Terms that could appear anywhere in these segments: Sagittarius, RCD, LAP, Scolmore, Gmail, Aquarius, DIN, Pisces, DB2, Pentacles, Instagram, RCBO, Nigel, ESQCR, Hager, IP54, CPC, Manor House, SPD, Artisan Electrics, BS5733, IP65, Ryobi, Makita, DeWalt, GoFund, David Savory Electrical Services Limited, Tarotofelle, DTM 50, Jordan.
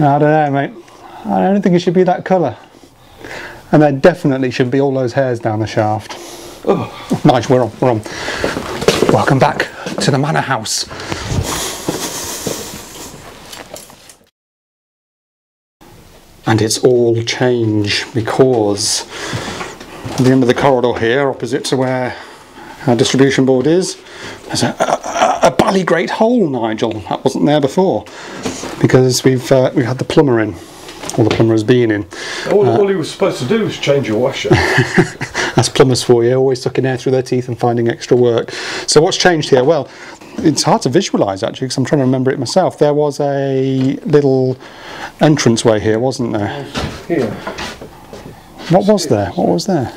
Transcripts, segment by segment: I don't know, mate. I don't think it should be that colour. And there definitely should be all those hairs down the shaft. Oh, Nigel, we're on. Welcome back to the Manor House. And it's all change because at the end of the corridor here, opposite to where our distribution board is, there's a bally great hole, Nigel. That wasn't there before because we've had the plumber in. Or the plumber has been in. All he was supposed to do was change your washer. That's plumbers for you, always sucking air through their teeth and finding extra work. So what's changed here? Well, it's hard to visualise actually because I'm trying to remember it myself. There was a little entranceway here, wasn't there? Here. What was there? What was there?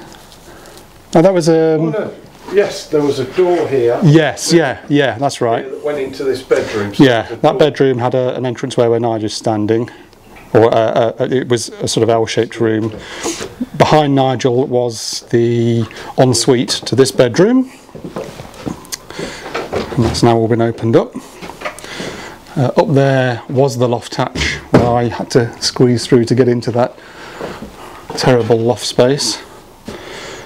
Oh, that was a... Oh, no. Yes, there was a door here. Yes, yeah, that's right. That went into this bedroom. So yeah, that bedroom had an entranceway where Nigel's standing. Or it was a sort of L-shaped room. Behind Nigel was the ensuite to this bedroom, and that's now all been opened up. Up there was the loft hatch where I had to squeeze through to get into that terrible loft space.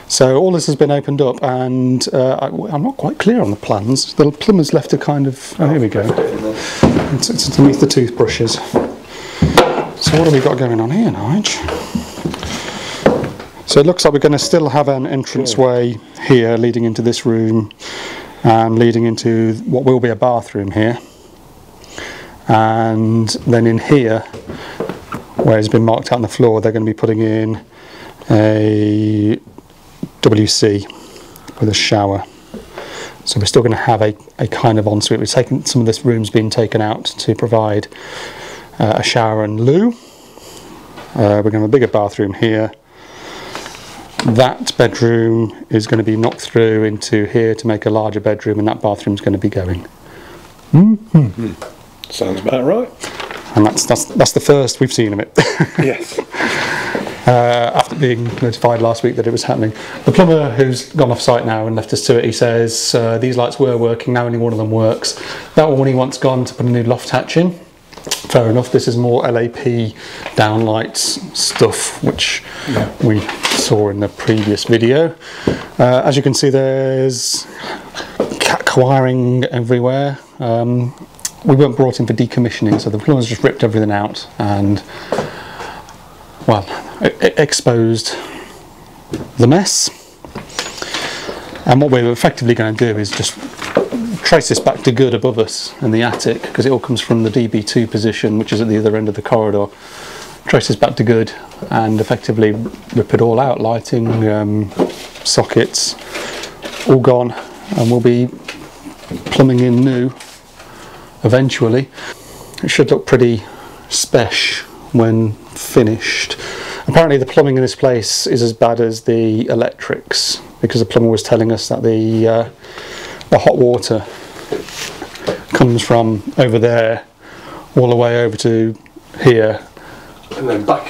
So all this has been opened up, and I'm not quite clear on the plans. The plumber's left a kind of... Oh, here we go. It's underneath the toothbrushes. So what have we got going on here, Nige? So it looks like we're going to still have an entranceway here leading into this room and leading into what will be a bathroom here. And then in here, where it's been marked out on the floor, they're going to be putting in a WC with a shower. So we're still going to have a kind of ensuite. We've taken some of this room's been taken out to provide a shower and loo. We're going to have a bigger bathroom here. That bedroom is going to be knocked through into here to make a larger bedroom, and that bathroom's going to be going. Mm-hmm. Sounds about right. And that's the first we've seen of it. Yes. After being notified last week that it was happening. The plumber, who's gone off site now and left us to it, he says these lights were working, now only one of them works. That one he wants gone to put a new loft hatch in. Fair enough, this is more LAP downlights stuff, which we saw in the previous video. As you can see, there's cat wiring everywhere. We weren't brought in for decommissioning, so the plumbers just ripped everything out and, well, it exposed the mess. And what we're effectively going to do is just trace this back to good above us in the attic, because it all comes from the DB2 position, which is at the other end of the corridor. Trace this back to good and effectively rip it all out. Lighting, sockets, all gone, and we'll be plumbing in new eventually. It should look pretty spesh when finished. Apparently the plumbing in this place is as bad as the electrics, because the plumber was telling us that the hot water comes from over there all the way over to here and then back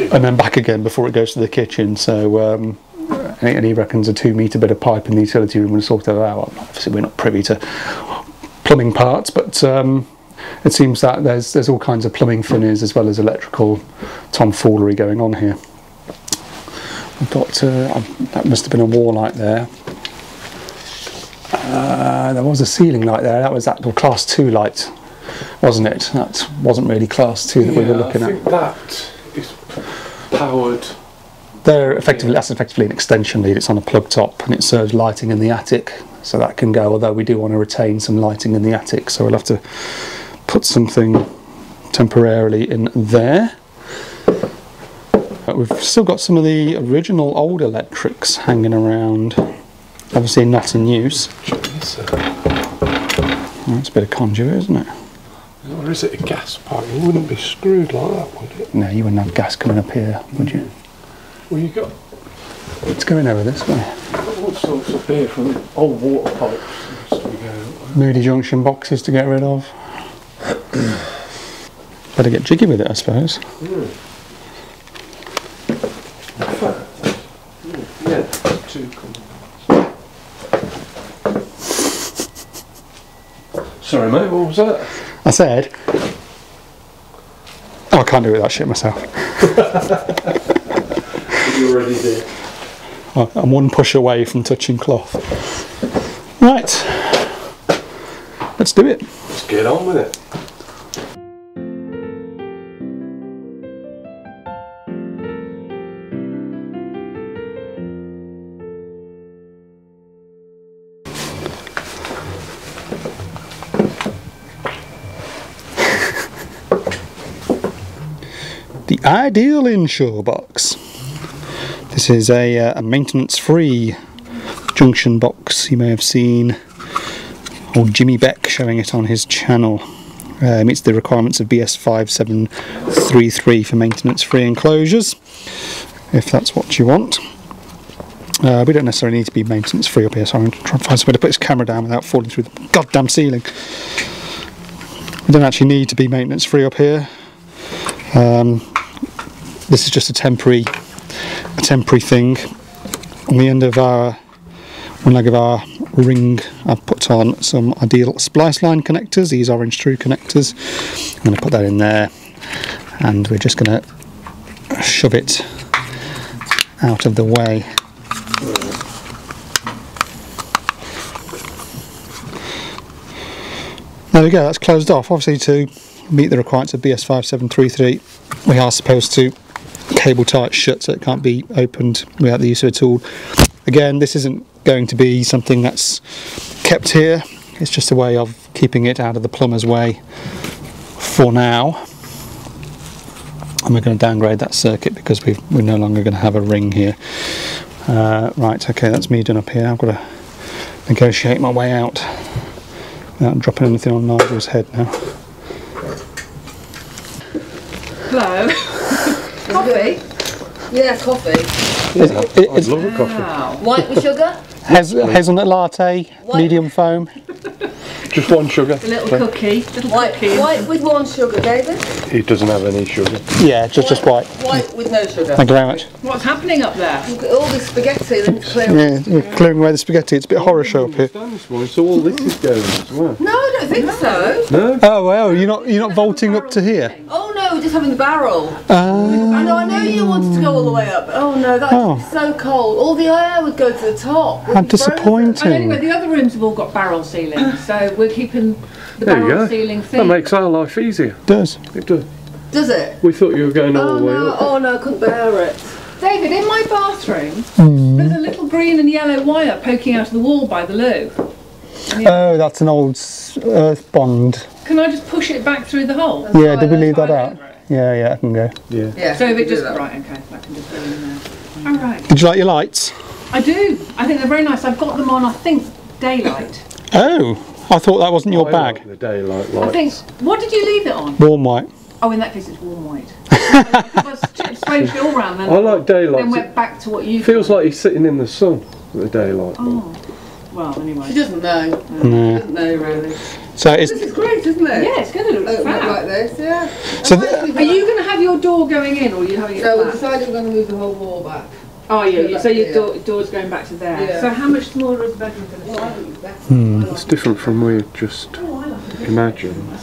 again, before it goes to the kitchen. So and he reckons a 2 metre bit of pipe in the utility room will sort that out. Obviously we're not privy to plumbing parts, but it seems that there's all kinds of plumbing funnies as well as electrical tomfoolery going on here. I've got that must have been a wall light there. There was a ceiling light there. That was that class 2 light, wasn't it? That wasn't really class 2 that we were looking at. That is powered. That's effectively an extension lead. It's on a plug top and it serves lighting in the attic, so that can go. Although we do want to retain some lighting in the attic, so we'll have to put something temporarily in there. But we've still got some of the original old electrics hanging around. Obviously not in use. That's a bit of conduit, isn't it? Or is it a gas pipe? It wouldn't be screwed like that, would it? No, you wouldn't have gas coming up here, would you? Well, you got... It's going over this way. All sorts up here from old water pipes. Moody Junction boxes to get rid of. Better get jiggy with it, I suppose. Yeah, two coming. Sorry mate, what was that? I said, Oh, I can't do it with that shit myself. You already did. I'm one push away from touching cloth. Right, let's do it. Let's get on with it. The Ideal insure box. This is a maintenance-free junction box. You may have seen old Jimmy Beck showing it on his channel. It meets the requirements of BS5733 for maintenance-free enclosures, if that's what you want. We don't necessarily need to be maintenance-free up here, so I'm going to try and find somewhere to put this camera down without falling through the goddamn ceiling. We don't actually need to be maintenance-free up here. This is just a temporary thing. On the end of one leg of our ring, I've put on some Ideal splice line connectors. These orange through connectors. I'm going to put that in there, and we're just going to shove it out of the way. There we go. That's closed off. Obviously, to meet the requirements of BS5733, we are supposed to cable tie it shut, so it can't be opened without the use of a tool. Again, this isn't going to be something that's kept here. It's just a way of keeping it out of the plumber's way for now. And we're going to downgrade that circuit because we're no longer going to have a ring here. Right, okay, that's me done up here. I've got to negotiate my way out without dropping anything on Nigel's head now. Hello. Coffee? Yeah, coffee. I'd love a coffee. Wow. White with sugar? Hazelnut latte, white. Medium foam. Just one sugar. A little cookie. Little cookie. White with one sugar, David? He doesn't have any sugar. Yeah, just white. White with no sugar. Thank you very much. What's happening up there? We've got all this spaghetti, then clearing. Yeah, we're clearing away the spaghetti. It's a bit horror show up here. So all this is going as well. No, I don't think so. No? Oh, well, you're not vaulting up to here? Oh, no, we're just having the barrel. I know you wanted to go all the way up. Oh, no, that's so cold. All the air would go to the top. How disappointing. And anyway, the other rooms have all got barrel ceilings, so we're keeping the barrel ceiling thing. That makes our life easier. It does. It does. Does it? We thought you were going all the way up. Oh no, I couldn't bear it. David, in my bathroom, there's a little green and yellow wire poking out of the wall by the loo. Yeah. Oh, that's an old earth bond. Can I just push it back through the hole? That's did we leave that out? Yeah, I can go. Yeah. So if it just... Right, okay, I can just go in there. All right. Did you like your lights? I do. I think they're very nice. I've got them on, I think, daylight. Oh, I thought that wasn't your bag. Like the daylight lights. I think... What did you leave it on? Warm white. Oh, in that case it's warm white. It all round then. I like daylight. Then went back to what you... Feels like you're sitting in the sun with the daylight. Oh. Well, anyway. She doesn't know. No. She doesn't know, really. So this is great, isn't it? Yeah, it's going to look fab. Like this, yeah. So are you going to have your door going in, or are you having it back? No, we decided we're going to move the whole wall back. Oh, yeah, so your door's going back to there. Yeah. So how much smaller is the bedroom going to be? It's different from where you just imagined. Oh,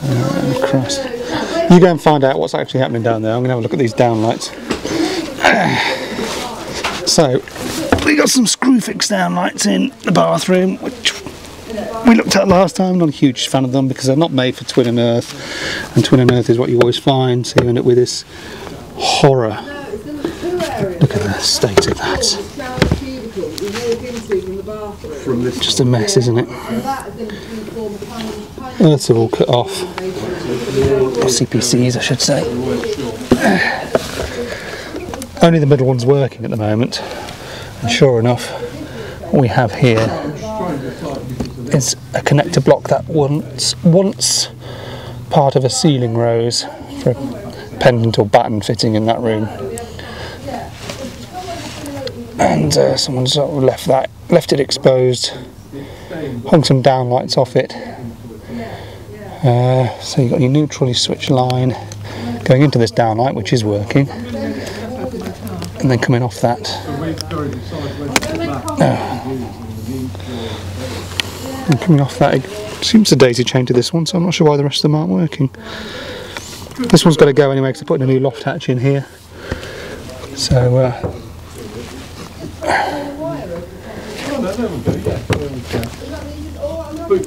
Christ. You go and find out what's actually happening down there. I'm going to have a look at these downlights. So... we got some Screw Fix downlights in the bathroom, which we looked at last time. I'm not a huge fan of them because they're not made for twin and earth, and twin and earth is what you always find, so you end up with this horror. Look at the state of that. Just a mess, isn't it? Earths are all cut off, or CPCs I should say. Only the middle one's working at the moment. And sure enough, what we have here is a connector block that once part of a ceiling rose for a pendant or batten fitting in that room, and someone's sort of left it exposed, hung some downlights off it. So you've got your neutrally switched line going into this downlight, which is working, and then coming off that. And coming off that, it seems to daisy chain to this one, so I'm not sure why the rest of them aren't working. This one's got to go anyway because they're putting a new loft hatch in here. So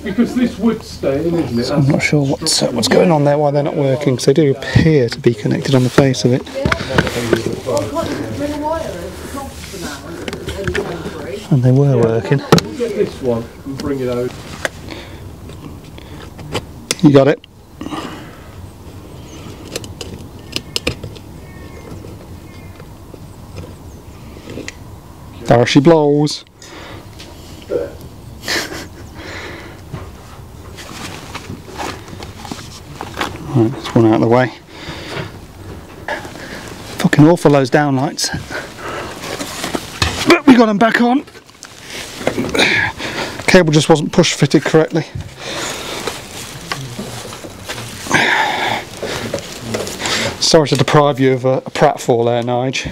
because this would stay in, isn't it? So I'm not sure what's going on there, why they're not working, because they do appear to be connected on the face of it. And they were working. We'll get this one and bring it over. You got it. There she blows. Right, that's one out of the way. Fucking awful those downlights. But we got them back on. Cable just wasn't push fitted correctly. Sorry to deprive you of a pratfall there, Nigel.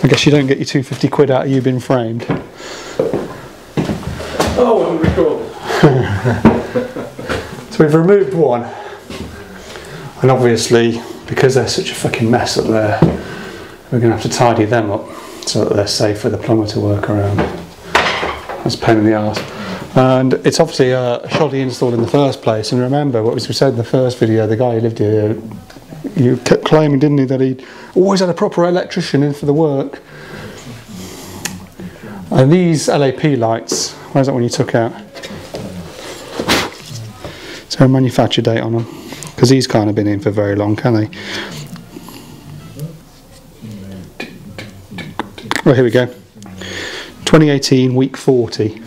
I guess you don't get your 250 quid out of you being framed. Oh, I'm recording. So we've removed one. And obviously, because they're such a fucking mess up there, we're going to have to tidy them up so that they're safe for the plumber to work around. That's a pain in the arse. And it's obviously a shoddy install in the first place. And remember, what we said in the first video, the guy who lived here, you kept claiming, didn't he, that he'd always had a proper electrician in for the work. And these LAP lights, where's that one you took out? Is there a manufacture date on them? Because these can't have been in for very long, can they? Well, here we go. 2018, week 40.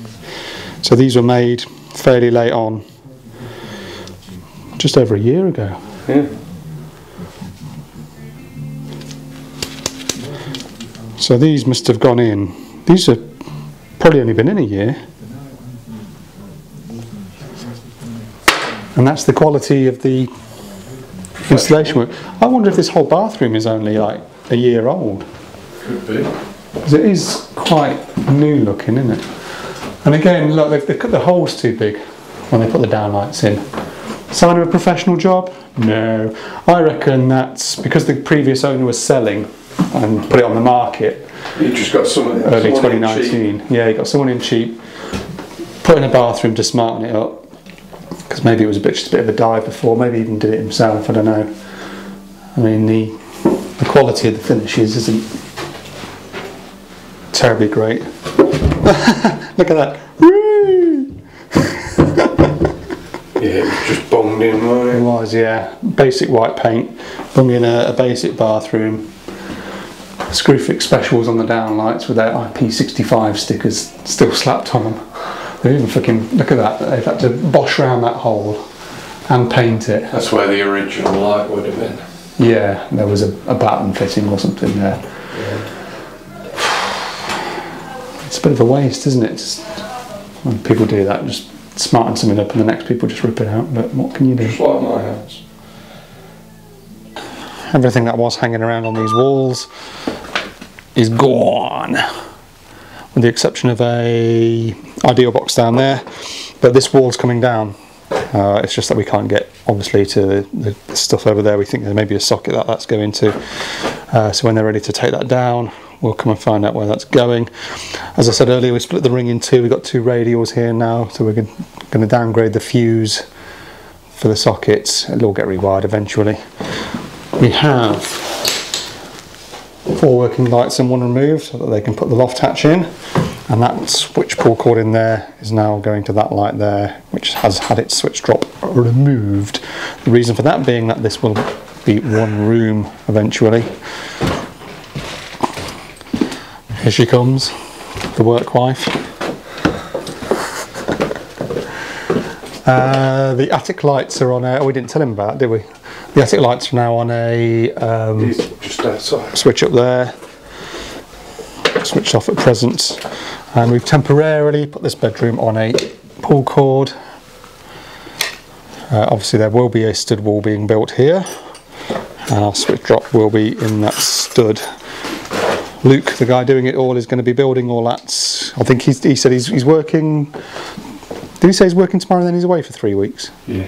So these were made fairly late on, just over a year ago. Yeah. So these must have gone in. These have probably only been in a year. And that's the quality of the installation work. I wonder if this whole bathroom is only like a year old. Could be. Because it is quite new looking, isn't it? And again, look, they've cut the holes too big when they put the downlights in. Sign of a professional job? No. I reckon that's because the previous owner was selling and put it on the market. You just got someone early 2019. Yeah, you got someone in cheap, put in a bathroom to smarten it up, because maybe it was just a bit of a dive before, maybe even did it himself, I don't know. I mean, the quality of the finishes isn't terribly great. Look at that. Woo! Yeah, it was just bunged in, wasn't it? It was, yeah. Basic white paint, bunged in a basic bathroom. Screw fix specials on the downlights with their IP65 stickers still slapped on them. They've even fucking, look at that, they've had to bosh round that hole and paint it. That's where the original light would have been. Yeah, there was a batten fitting or something there. Yeah. It's a bit of a waste, isn't it? Just, when people do that, just smarten something up and the next people just rip it out, but what can you do? Just like my house. Everything that was hanging around on these walls is gone, with the exception of a Ideal box down there, but this wall's coming down. It's just that we can't get, obviously, to the stuff over there. We think there may be a socket that's going to. So when they're ready to take that down, we'll come and find out where that's going. As I said earlier, we split the ring in two. We've got two radials here now, so we're going to downgrade the fuse for the sockets. It'll all get rewired eventually. We have four working lights and one removed so that they can put the loft hatch in, and that switch pull cord in there is now going to that light there, which has had its switch drop removed. The reason for that being that this will be one room eventually. Here she comes, the work wife. The attic lights are on air. Oh, we didn't tell him about that, did we? The attic lights are now on a just switch up there, switched off at present, and we've temporarily put this bedroom on a pull cord. Obviously there will be a stud wall being built here, and our switch drop will be in that stud. Luke, the guy doing it all, is going to be building all that. I think he said he's working, did he say he's working tomorrow and then he's away for 3 weeks? Yeah.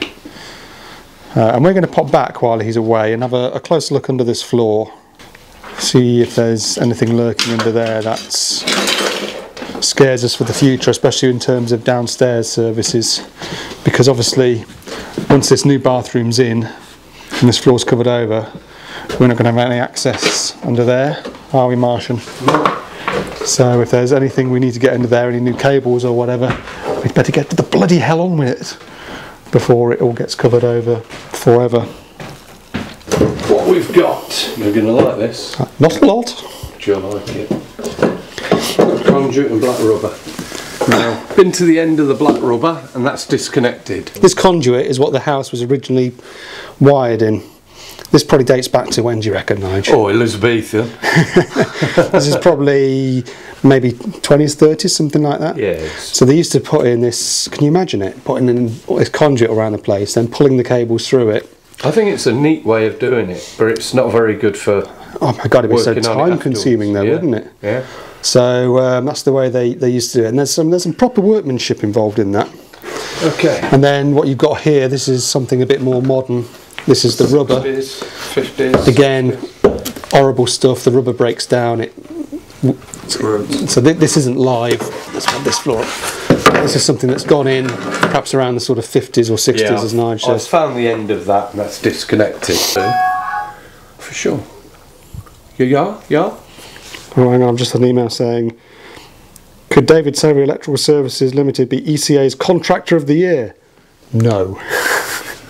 And we're going to pop back while he's away and have a close look under this floor, see if there's anything lurking under there that scares us for the future, especially in terms of downstairs services, because obviously once this new bathroom's in and this floor's covered over, we're not going to have any access under there, are we, Martian? So if there's anything we need to get under there, any new cables or whatever, we'd better get to the bloody hell on with it before it all gets covered over forever. What we've got, you're going to like this. Not a lot. Do you like it? Conduit and black rubber. Now, been to the end of the black rubber and that's disconnected. This conduit is what the house was originally wired in. This probably dates back to when, do you reckon, Nigel? Oh, Elizabethan. This is probably maybe 20s, 30s, something like that. Yeah. So they used to put in this, can you imagine it? Putting in this conduit around the place, then pulling the cables through it. I think it's a neat way of doing it, but it's not very good for... Oh my God, it'd be so time-consuming though, yeah, wouldn't it? Yeah. So that's the way they used to do it. And there's some proper workmanship involved in that. Okay. And then what you've got here, this is something a bit more modern. This is the rubber. 50s. Again, horrible stuff. The rubber breaks down. So this isn't live. Let's put this floor up. This is something that's gone in, perhaps around the sort of 50s or 60s, yeah, as Nigel says. I've found the end of that, and that's disconnected. For sure. Yeah. Oh, hang on, I've just had an email saying, could David Savory Electrical Services Limited be ECA's Contractor of the Year? No.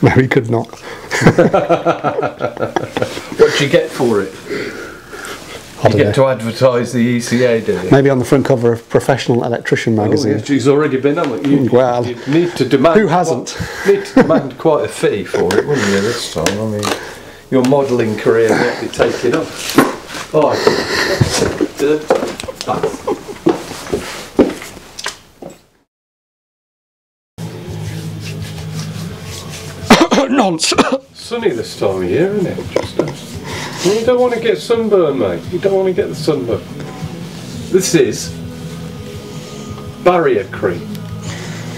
No, he could not. What do you get for it? I don't know. To advertise the ECA, do you? Maybe on the front cover of Professional Electrician magazine. Oh, yeah. She's already been on it. Well, you'd need to demand. Who hasn't? Need to demand quite a fee for it, wouldn't you? This time, I mean, your modelling career might be taking up. Oh. Sunny this time of year, isn't it? You don't want to get sunburn, mate. You don't want to get the sunburn. This is barrier cream,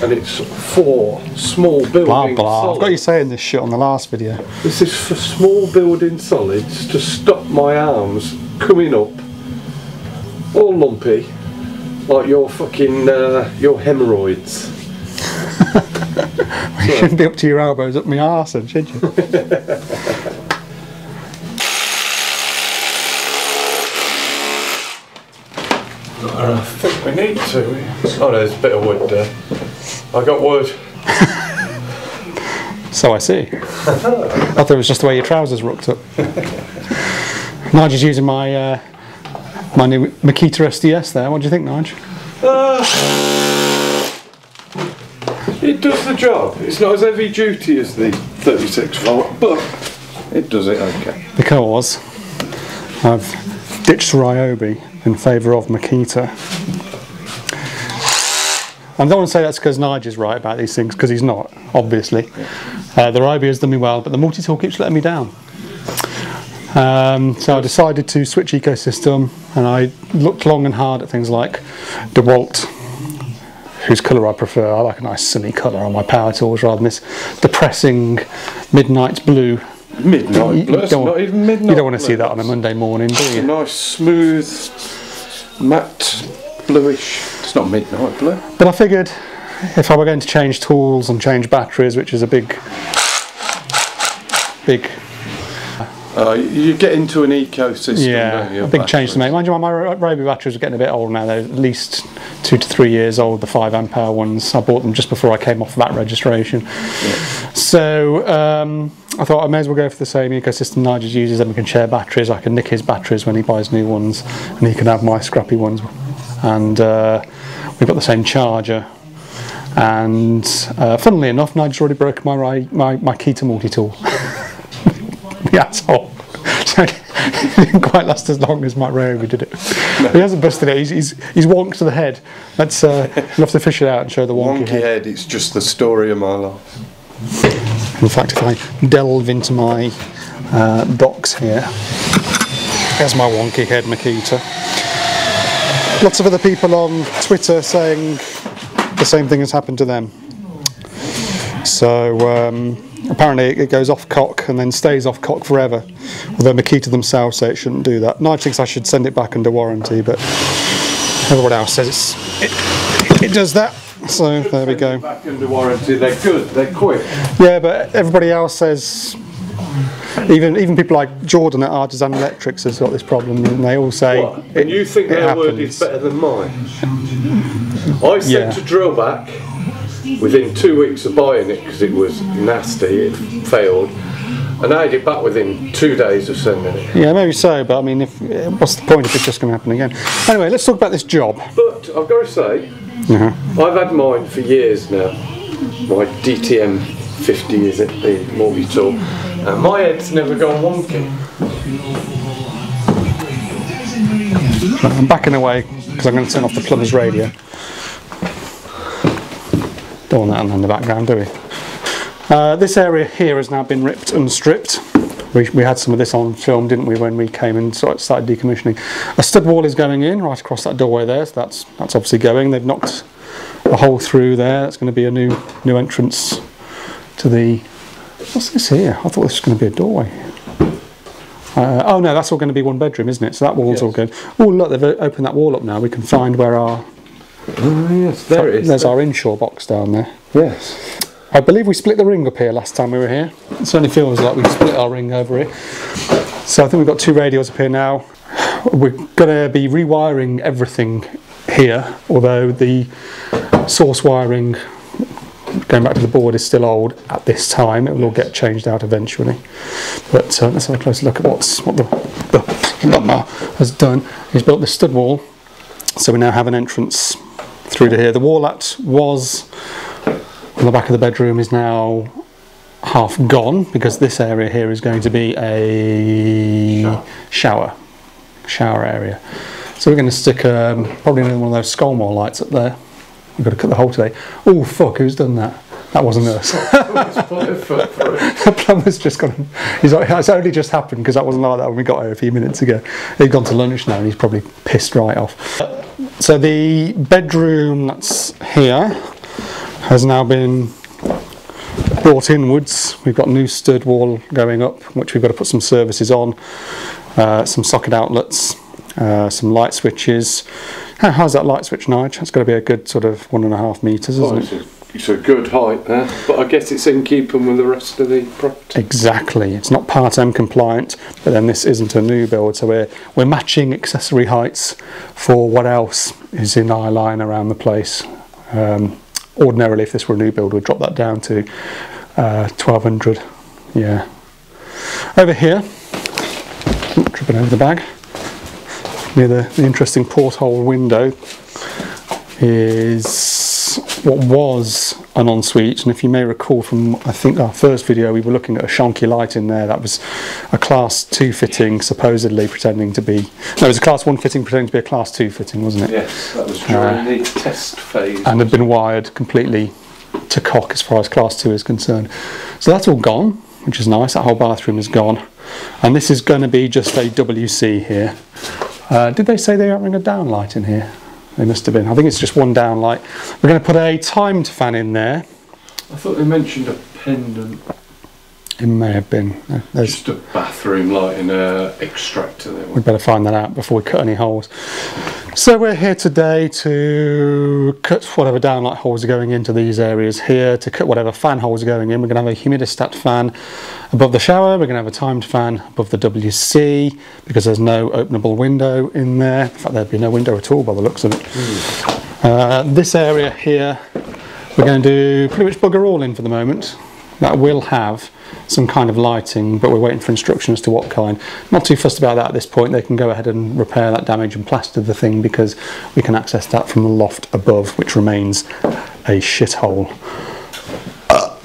and it's for small building solids. I've got you saying this shit on the last video. This is for small building solids to stop my arms coming up all lumpy, like your fucking your hemorrhoids. You shouldn't be up to your elbows up my arse, should you? I think we need to. Oh, there's a bit of wood there. I got wood. So I see. I thought it was just the way your trousers rocked up. Nigel's using my my new Makita SDS there. What do you think, Nigel? It does the job. It's not as heavy duty as the 36 volt, but it does it okay. Because I've ditched Ryobi in favour of Makita. I don't want to say that's because Nigel's right about these things, because he's not, obviously. The Ryobi has done me well, but the multi-tool keeps letting me down. So I decided to switch ecosystem, and I looked long and hard at things like DeWalt, whose colour I prefer. I like a nice sunny colour on my power tools rather than this depressing midnight blue. Midnight blue? It's not even midnight. You don't want to see that on a Monday morning, do you? Nice, smooth, matte, bluish. It's not midnight blue. But I figured if I were going to change tools and change batteries, which is a big... you get into an ecosystem, yeah, don't you? A big change to make. Mind you, my Ryobi batteries are getting a bit old now. They're at least 2 to 3 years old, the 5 amp hour ones. I bought them just before I came off that registration. Yeah. So I thought I may as well go for the same ecosystem Nigel uses, and we can share batteries. I can nick his batteries when he buys new ones, and he can have my scrappy ones. And we've got the same charger. And funnily enough, Nigel's already broken my Keter multi-tool. Asshole. So it didn't quite last as long as Mike Ryobi did it. No. He hasn't busted it, he's wonked to the head. Let's we'll have to fish it out and show the wonky head. It's just the story of my life. In fact, if I delve into my box here, there's my wonky head Makita. Lots of other people on Twitter saying the same thing has happened to them. So apparently it goes off cock and then stays off cock forever. Although Makita themselves say it shouldn't do that. Nigel thinks I should send it back under warranty, but everyone else says it does that. So there we go. Back under warranty, they're good, they're quick. Yeah, but everybody else says, even people like Jordan at Artisan Electrics has got this problem, and they all say. What? And you think their word is better than mine? I sent a drill back within 2 weeks of buying it because it was nasty, it failed, and I had it back within 2 days of sending it. Yeah, maybe so, but I mean, if what's the point if it's just going to happen again? Anyway, let's talk about this job. But I've got to say, I've had mine for years now. My DTM 50 is it, the mortgage tool, and my head's never gone wonky. I'm backing away because I'm going to turn off the plumber's radio. Don't want that in the background, do we? This area here has now been ripped and stripped. We had some of this on film, didn't we, when we came and sort of started decommissioning. A stud wall is going in right across that doorway there, so that's obviously going. They've knocked a hole through there. That's going to be a new entrance to the... What's this here? I thought this was going to be a doorway. Oh no, that's all going to be one bedroom, isn't it? So that wall's all good. Oh look, they've opened that wall up now. We can find where our... Oh yes, there it is. There's our inshore box down there. Yes. I believe we split the ring up here last time we were here. It certainly feels like we split our ring over here. So I think we've got two radios up here now. We're going to be rewiring everything here, although the source wiring going back to the board is still old at this time. It will all get changed out eventually. But let's have a closer look at what the plumber has done. He's built this stud wall, so we now have an entrance through to here. The wall that was on the back of the bedroom is now half gone because this area here is going to be a shower area. So we're going to stick probably another one of those Scolmore lights up there. We've got to cut the hole today. Oh fuck, who's done that? That wasn't us. The plumber's just gone. He's like, it's only just happened because that wasn't like that when we got here a few minutes ago. He'd gone to lunch now and he's probably pissed right off. So the bedroom that's here has now been brought inwards. We've got a new stud wall going up, which we've got to put some services on, some socket outlets, some light switches. How's that light switch, Nigel? That's got to be a good sort of 1.5 metres, isn't it? It's a good height there, but I guess it's in keeping with the rest of the property. Exactly. It's not Part M compliant, but then this isn't a new build, so we're matching accessory heights for what else is in our line around the place. Ordinarily, if this were a new build, we'd drop that down to 1200. Yeah. Over here, tripping over the bag, near the interesting porthole window is what was an ensuite, and if you may recall from I think our first video, we were looking at a shonky light in there that was a class 2 fitting, supposedly pretending to be, no, it was a class 1 fitting pretending to be a class 2 fitting, wasn't it? Yes, that was during the test phase, and had been wired completely to cock as far as class 2 is concerned. So that's all gone, which is nice. That whole bathroom is gone, and this is going to be just a WC here. Did they say they were having a downlight in here? They must have been. I think it's just one downlight. We're going to put a timed fan in there. I thought they mentioned a pendant. It may have been. There's just a bathroom light and an extractor there. We'd better find that out before we cut any holes. So we're here today to cut whatever downlight holes are going into these areas here, to cut whatever fan holes are going in. We're going to have a humidistat fan above the shower. We're going to have a timed fan above the WC because there's no openable window in there. In fact, there'd be no window at all by the looks of it. This area here, we're going to do pretty much bugger all in for the moment. That will have some kind of lighting, but we're waiting for instructions to what kind. Not too fussed about that at this point. They can go ahead and repair that damage and plaster the thing because we can access that from the loft above, which remains a shithole.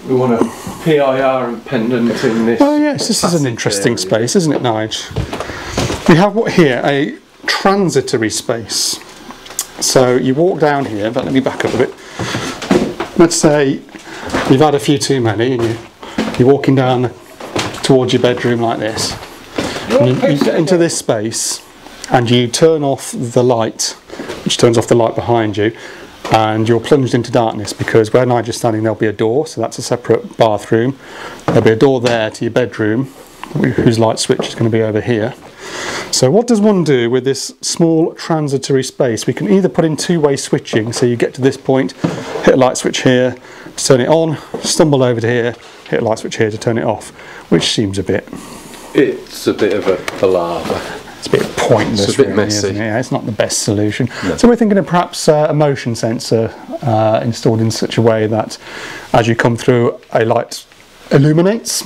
We want a PIR and pendant in this. Well, yes, this is an interesting space, isn't it, Nigel? We have what here, a transitory space. So you walk down here, in fact, let me back up a bit. Let's say you've had a few too many and you're walking down towards your bedroom like this, and you get into this space and you turn off the light, which turns off the light behind you, and you're plunged into darkness, because where Nigel's standing there'll be a door, so that's a separate bathroom. There'll be a door there to your bedroom, whose light switch is going to be over here. So what does one do with this small transitory space? We can either put in two-way switching, so you get to this point, hit a light switch here to turn it on, stumble over to here, hit a light switch here to turn it off, which seems a bit... It's a bit of a palaver. It's a bit pointless. It's a bit really messy. Isn't it? Yeah, it's not the best solution. No. So we're thinking of perhaps a motion sensor installed in such a way that as you come through, a light illuminates,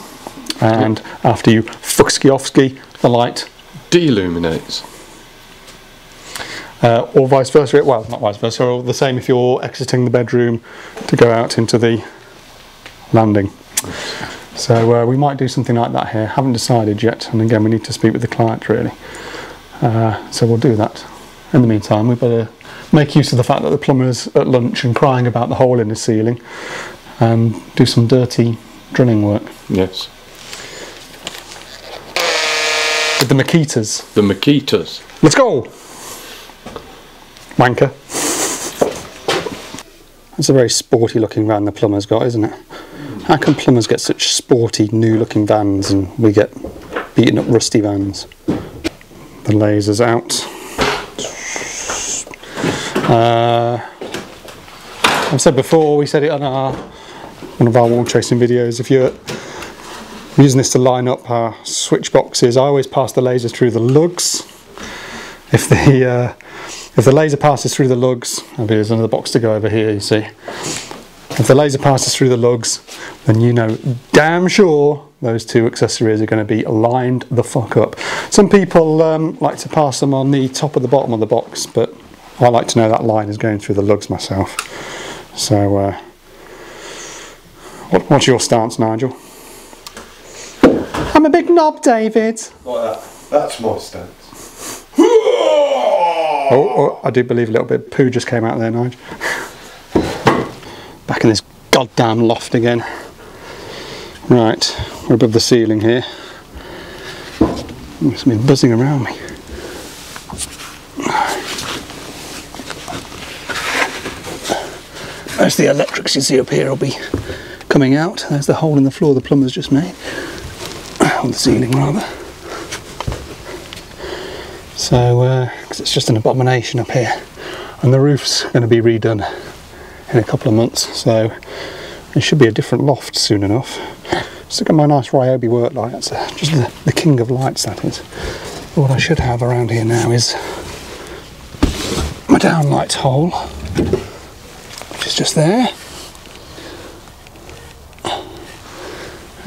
and after you fuxki-offski, the light deilluminates. Or vice versa. Well, not vice versa, or the same if you're exiting the bedroom to go out into the landing. So we might do something like that here. Haven't decided yet, and again we need to speak with the client really. So we'll do that. In the meantime, we better make use of the fact that the plumber's at lunch and crying about the hole in the ceiling, and do some dirty drilling work. Yes. With the Makitas. The Makitas. Let's go! Wanker. That's a very sporty looking van the plumber's got, isn't it? How can plumbers get such sporty, new-looking vans, and we get beaten-up, rusty vans? The laser's out. I've said before, we said it on one of our wall tracing videos, if you're using this to line up our switch boxes, I always pass the laser through the lugs. If the laser passes through the lugs, there's another box to go over here, you see. If the laser passes through the lugs, then you know damn sure those two accessories are going to be lined the fuck up. Some people like to pass them on the top of the bottom of the box, but I like to know that line is going through the lugs myself. So, what's your stance, Nigel? I'm a big knob, David. Like that. That's my stance. Oh, I do believe a little bit of poo just came out there, Nigel. Back in this goddamn loft again. Right, we're above the ceiling here. There's something buzzing around me. As the electrics you see up here will be coming out. There's the hole in the floor the plumber's just made. On the ceiling, rather. So, because it's just an abomination up here. And the roof's going to be redone in a couple of months, so it should be a different loft soon enough. Just look at my nice Ryobi work light. That's just the king of lights, that is. But what I should have around here now is my downlight hole, which is just there.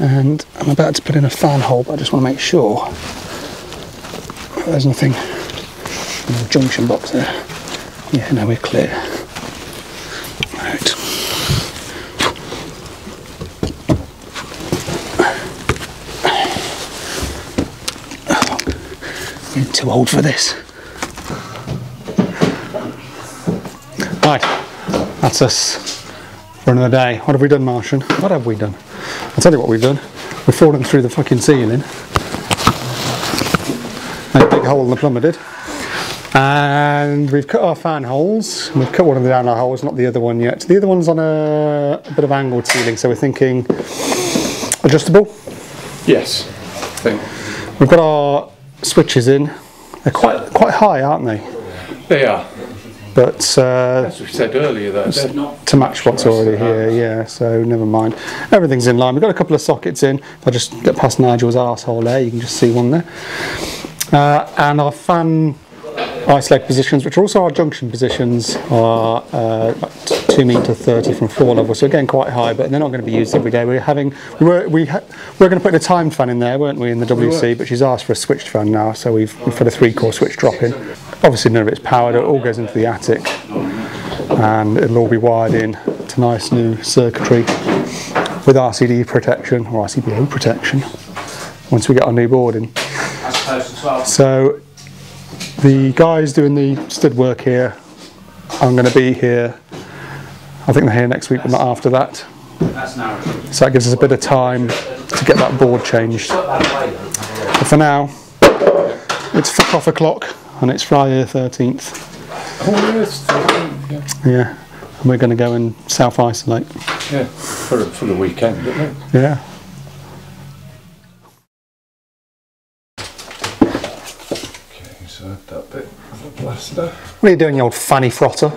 And I'm about to put in a fan hole, but I just want to make sure there's nothing in the junction box there. Yeah, no, we're clear. Too old for this. Right, that's us for another day. What have we done, Martian? What have we done? I'll tell you what we've done. We've fallen through the fucking ceiling. That big hole in the plumber did. And we've cut our fan holes. We've cut one of the downlight holes, not the other one yet. The other one's on a bit of angled ceiling, so we're thinking adjustable? Yes, I think. We've got our switches in. They're quite high, aren't they? They are. But as we said earlier, though, they're not to match what's already here. Yeah, so never mind. Everything's in line. We've got a couple of sockets in. If I just get past Nigel's arsehole there, you can just see one there. And our fan isolate positions, which are also our junction positions, are 2.30 metres from floor level, so again quite high, but they're not going to be used every day. We were going to put a timed fan in there, weren't we, in the WC, but she's asked for a switched fan now, so we've put a 3-core switch drop in. Obviously none of it's powered, it all goes into the attic, and it'll all be wired in to nice new circuitry with RCD protection, or RCBO protection, once we get our new board in. So, the guys doing the stud work here, I'm going to be here, I think they're here next week but not after that, so that gives us a bit of time to get that board changed. But for now, it's fuck off o'clock and it's Friday the 13th. Yeah, and we're going to go and self-isolate. Yeah, for the weekend, isn't it? Yeah. Okay, so that bit of the blaster. What are you doing, you old fanny frotter?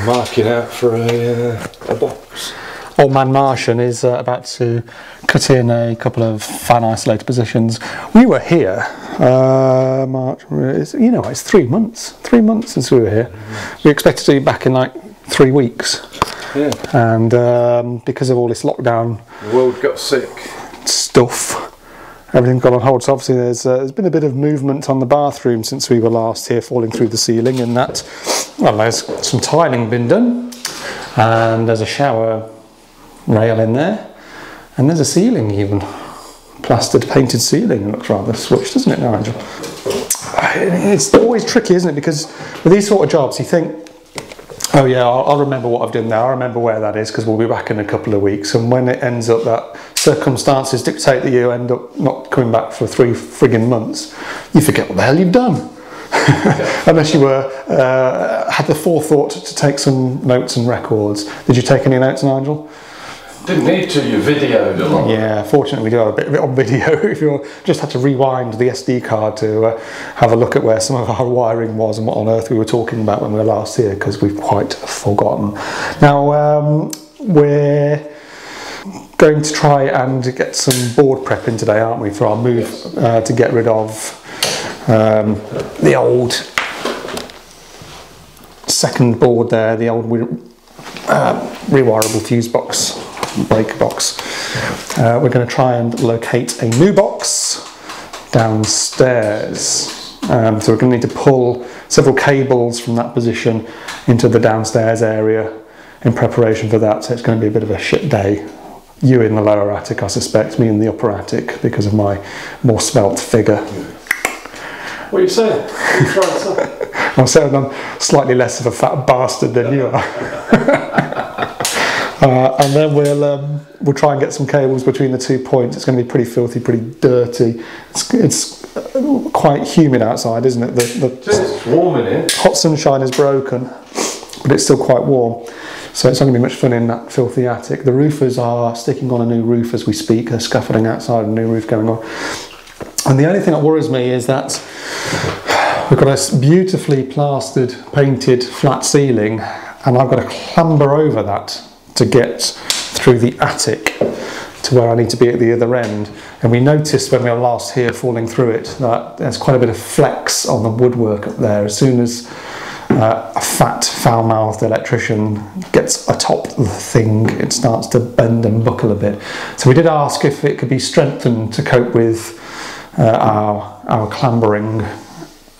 I'm marking out for a box. Old Man Martian is about to cut in a couple of fan isolator positions. We were here, March, you know, it's 3 months. 3 months since we were here. We expected to be back in like 3 weeks. Yeah. And because of all this lockdown, the world got sick. Stuff. Everything got on hold. So obviously there's been a bit of movement on the bathroom since we were last here, falling through the ceiling and that. Well, there's some tiling been done. And there's a shower rail in there, and there's a ceiling, even plastered painted ceiling. It looks rather switched, doesn't it, Nigel? It's always tricky, isn't it, because with these sort of jobs you think, oh yeah, I'll remember what I've done there, I remember where that is because we'll be back in a couple of weeks, and when it ends up that circumstances dictate that you end up not coming back for 3 friggin' months, you forget what the hell you've done. Unless you were had the forethought to take some notes and records. Did you take any notes, Nigel? Didn't need to, you videoed a lot. Yeah, fortunately we do have a bit of it on video. If you just had to rewind the SD card to have a look at where some of our wiring was and what on earth we were talking about when we were last here, because we've quite forgotten. Now we're going to try and get some board prep in today, aren't we, for our move, yes, to get rid of the old second board there, the old rewirable fuse box. Breaker box. We're going to try and locate a new box downstairs. So we're going to need to pull several cables from that position into the downstairs area in preparation for that. So it's going to be a bit of a shit day. You in the lower attic, I suspect, me in the upper attic because of my more svelte figure. What are you saying? What are you trying to say? I'm saying I'm slightly less of a fat bastard than you are. And then we'll try and get some cables between the 2 points. It's going to be pretty filthy, pretty dirty. It's quite humid outside, isn't it? It's warm in here. Hot sunshine is broken, but it's still quite warm. So it's not going to be much fun in that filthy attic. The roofers are sticking on a new roof as we speak. There's scaffolding outside, a new roof going on. And the only thing that worries me is that we've got a beautifully plastered, painted flat ceiling, and I've got to clamber over that to get through the attic to where I need to be at the other end. And we noticed when we were last here falling through it that there's quite a bit of flex on the woodwork up there. As soon as a fat, foul-mouthed electrician gets atop the thing, it starts to bend and buckle a bit. So we did ask if it could be strengthened to cope with our clambering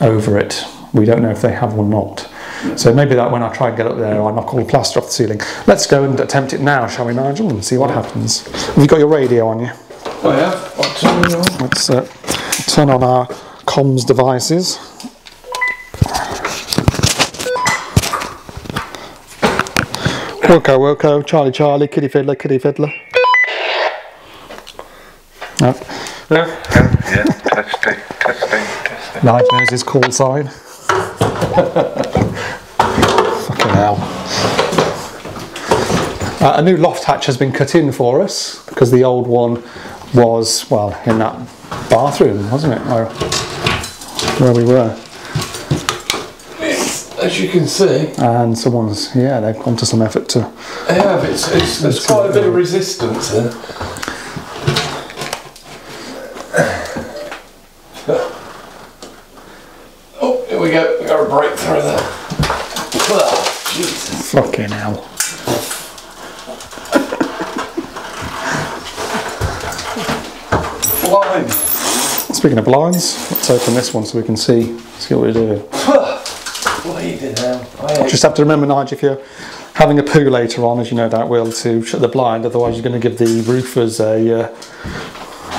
over it. We don't know if they have or not. So maybe that when I try and get up there, I knock all the plaster off the ceiling. Let's go and attempt it now, shall we, Nigel, and see what happens. Have you got your radio on you? Oh yeah, I'll turn it on. Let's turn on our comms devices. Wilco, Wilco, Charlie, Charlie, Kitty Fiddler, Kitty Fiddler. No? No? Yeah, testing, testing, testing. Nigel knows his call sign. Fucking hell. A new loft hatch has been cut in for us because the old one was, well, in that bathroom, wasn't it, where we were? Yes, as you can see. And someone's, yeah, they've gone to some effort to... They have, there's quite a bit of resistance there. Break through there. Oh, Jesus. Fucking hell. Blind. Speaking of blinds, let's open this one so we can see what we're doing. Bleeding hell. I just have to remember, Nigel, if you're having a poo later on, as you know that will, to shut the blind, otherwise you're going to give the roofers a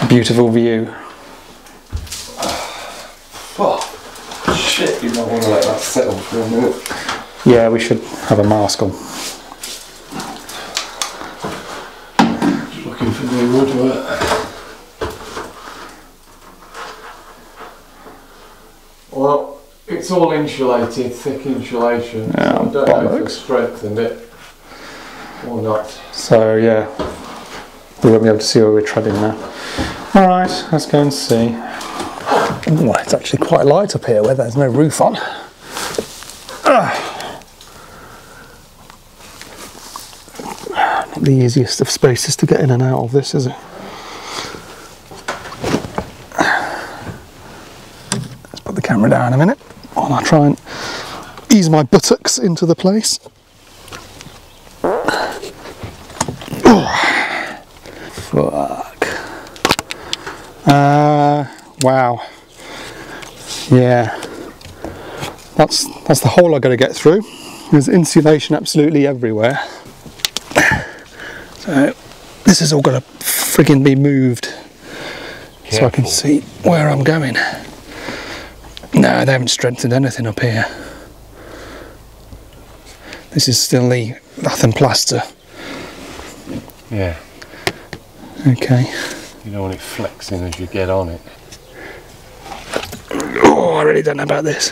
beautiful view. Shit, you might want to let that settle for a minute. Yeah, we should have a mask on. Just looking for new woodwork. Well, It's all insulated, thick insulation, yeah, so I don't know if we've strengthened it or not. So yeah, we won't be able to see where we're treading now. Alright, let's go and see. Oh, it's actually quite light up here where there's no roof on. Not the easiest of spaces to get in and out of this, is it? Let's put the camera down a minute while I try and ease my buttocks into the place. Fuck. Wow. Yeah. That's the hole I've got to get through. There's insulation absolutely everywhere. So this has all got to friggin' be moved. Careful. So I can see where I'm going. No, they haven't strengthened anything up here. This is still the lath and plaster. Yeah. Okay. You don't want it flexing as you get on it. Oh, I really don't know about this.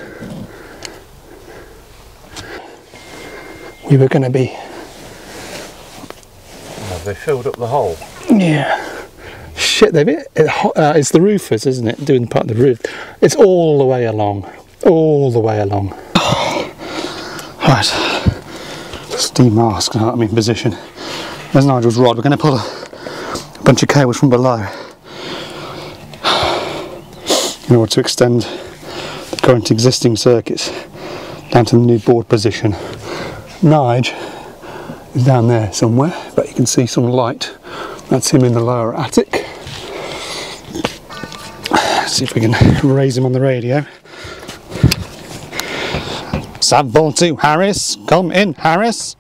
We were going to be... Have they filled up the hole? Yeah. Shit, they've... it's the roofers, isn't it? Doing part of the roof. It's all the way along. All the way along. Oh. Right. Let's demask now that I'm in position. There's Nigel's rod. We're going to pull a bunch of cables from below in order to extend the current existing circuits down to the new board position. Nigel is down there somewhere, but you can see some light. That's him in the lower attic. Let's see if we can raise him on the radio. Savile to Harris, come in Harris.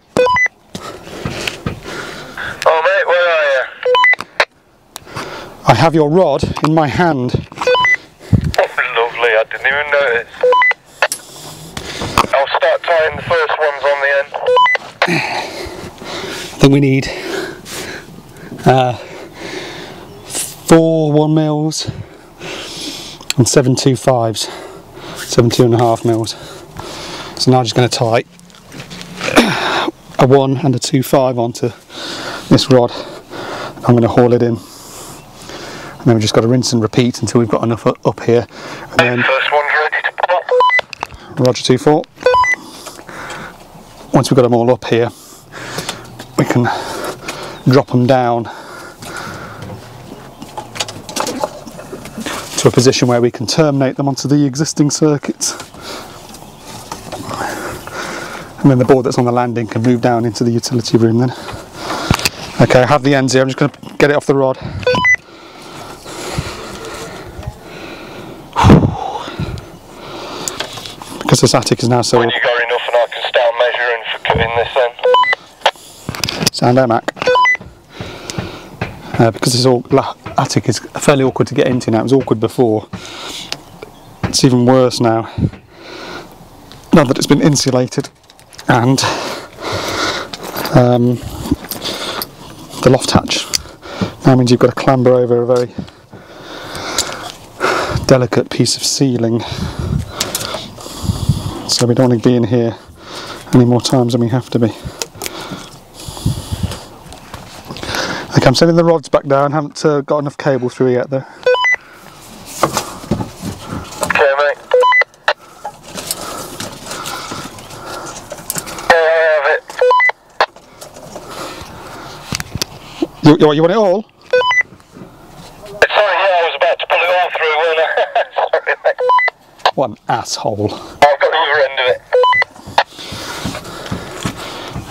I have your rod in my hand. Oh, lovely, I didn't even notice. I'll start tying the first ones on the end. I think we need 4 1mm and 7 2.5s, 7 2.5mm. So now I'm just going to tie a 1 and a 2.5 onto this rod. I'm going to haul it in. And then we've just got to rinse and repeat until we've got enough up here. And then first one's ready to pop. Roger, 2-4. Once we've got them all up here, we can drop them down to a position where we can terminate them onto the existing circuits. And then the board that's on the landing can move down into the utility room then. Okay, I have the ends here, I'm just going to get it off the rod. This attic is now so. When you got enough, and I can start measuring for cutting this end. Sound out, Mac. Because this all attic is fairly awkward to get into now. It was awkward before. It's even worse now. Now that it's been insulated, and the loft hatch now means you've got to clamber over a very delicate piece of ceiling. So we don't want to be in here any more times than we have to be. Okay, I'm sending the rods back down. Haven't got enough cable through yet though. Okay, mate. I have it. You want it all? Sorry, yeah, I was about to pull it all through, weren't I? Sorry, mate. What an asshole.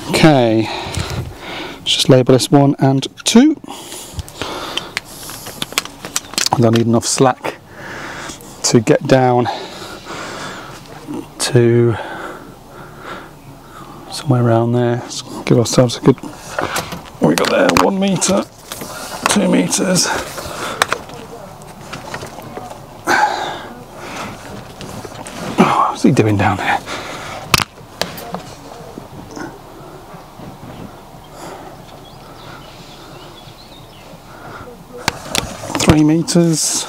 Okay, let's just label this 1 and 2. And I need enough slack to get down to somewhere around there. Let's give ourselves a good, what we got there, 1 metre, 2 metres. Oh, what's he doing down there? Meters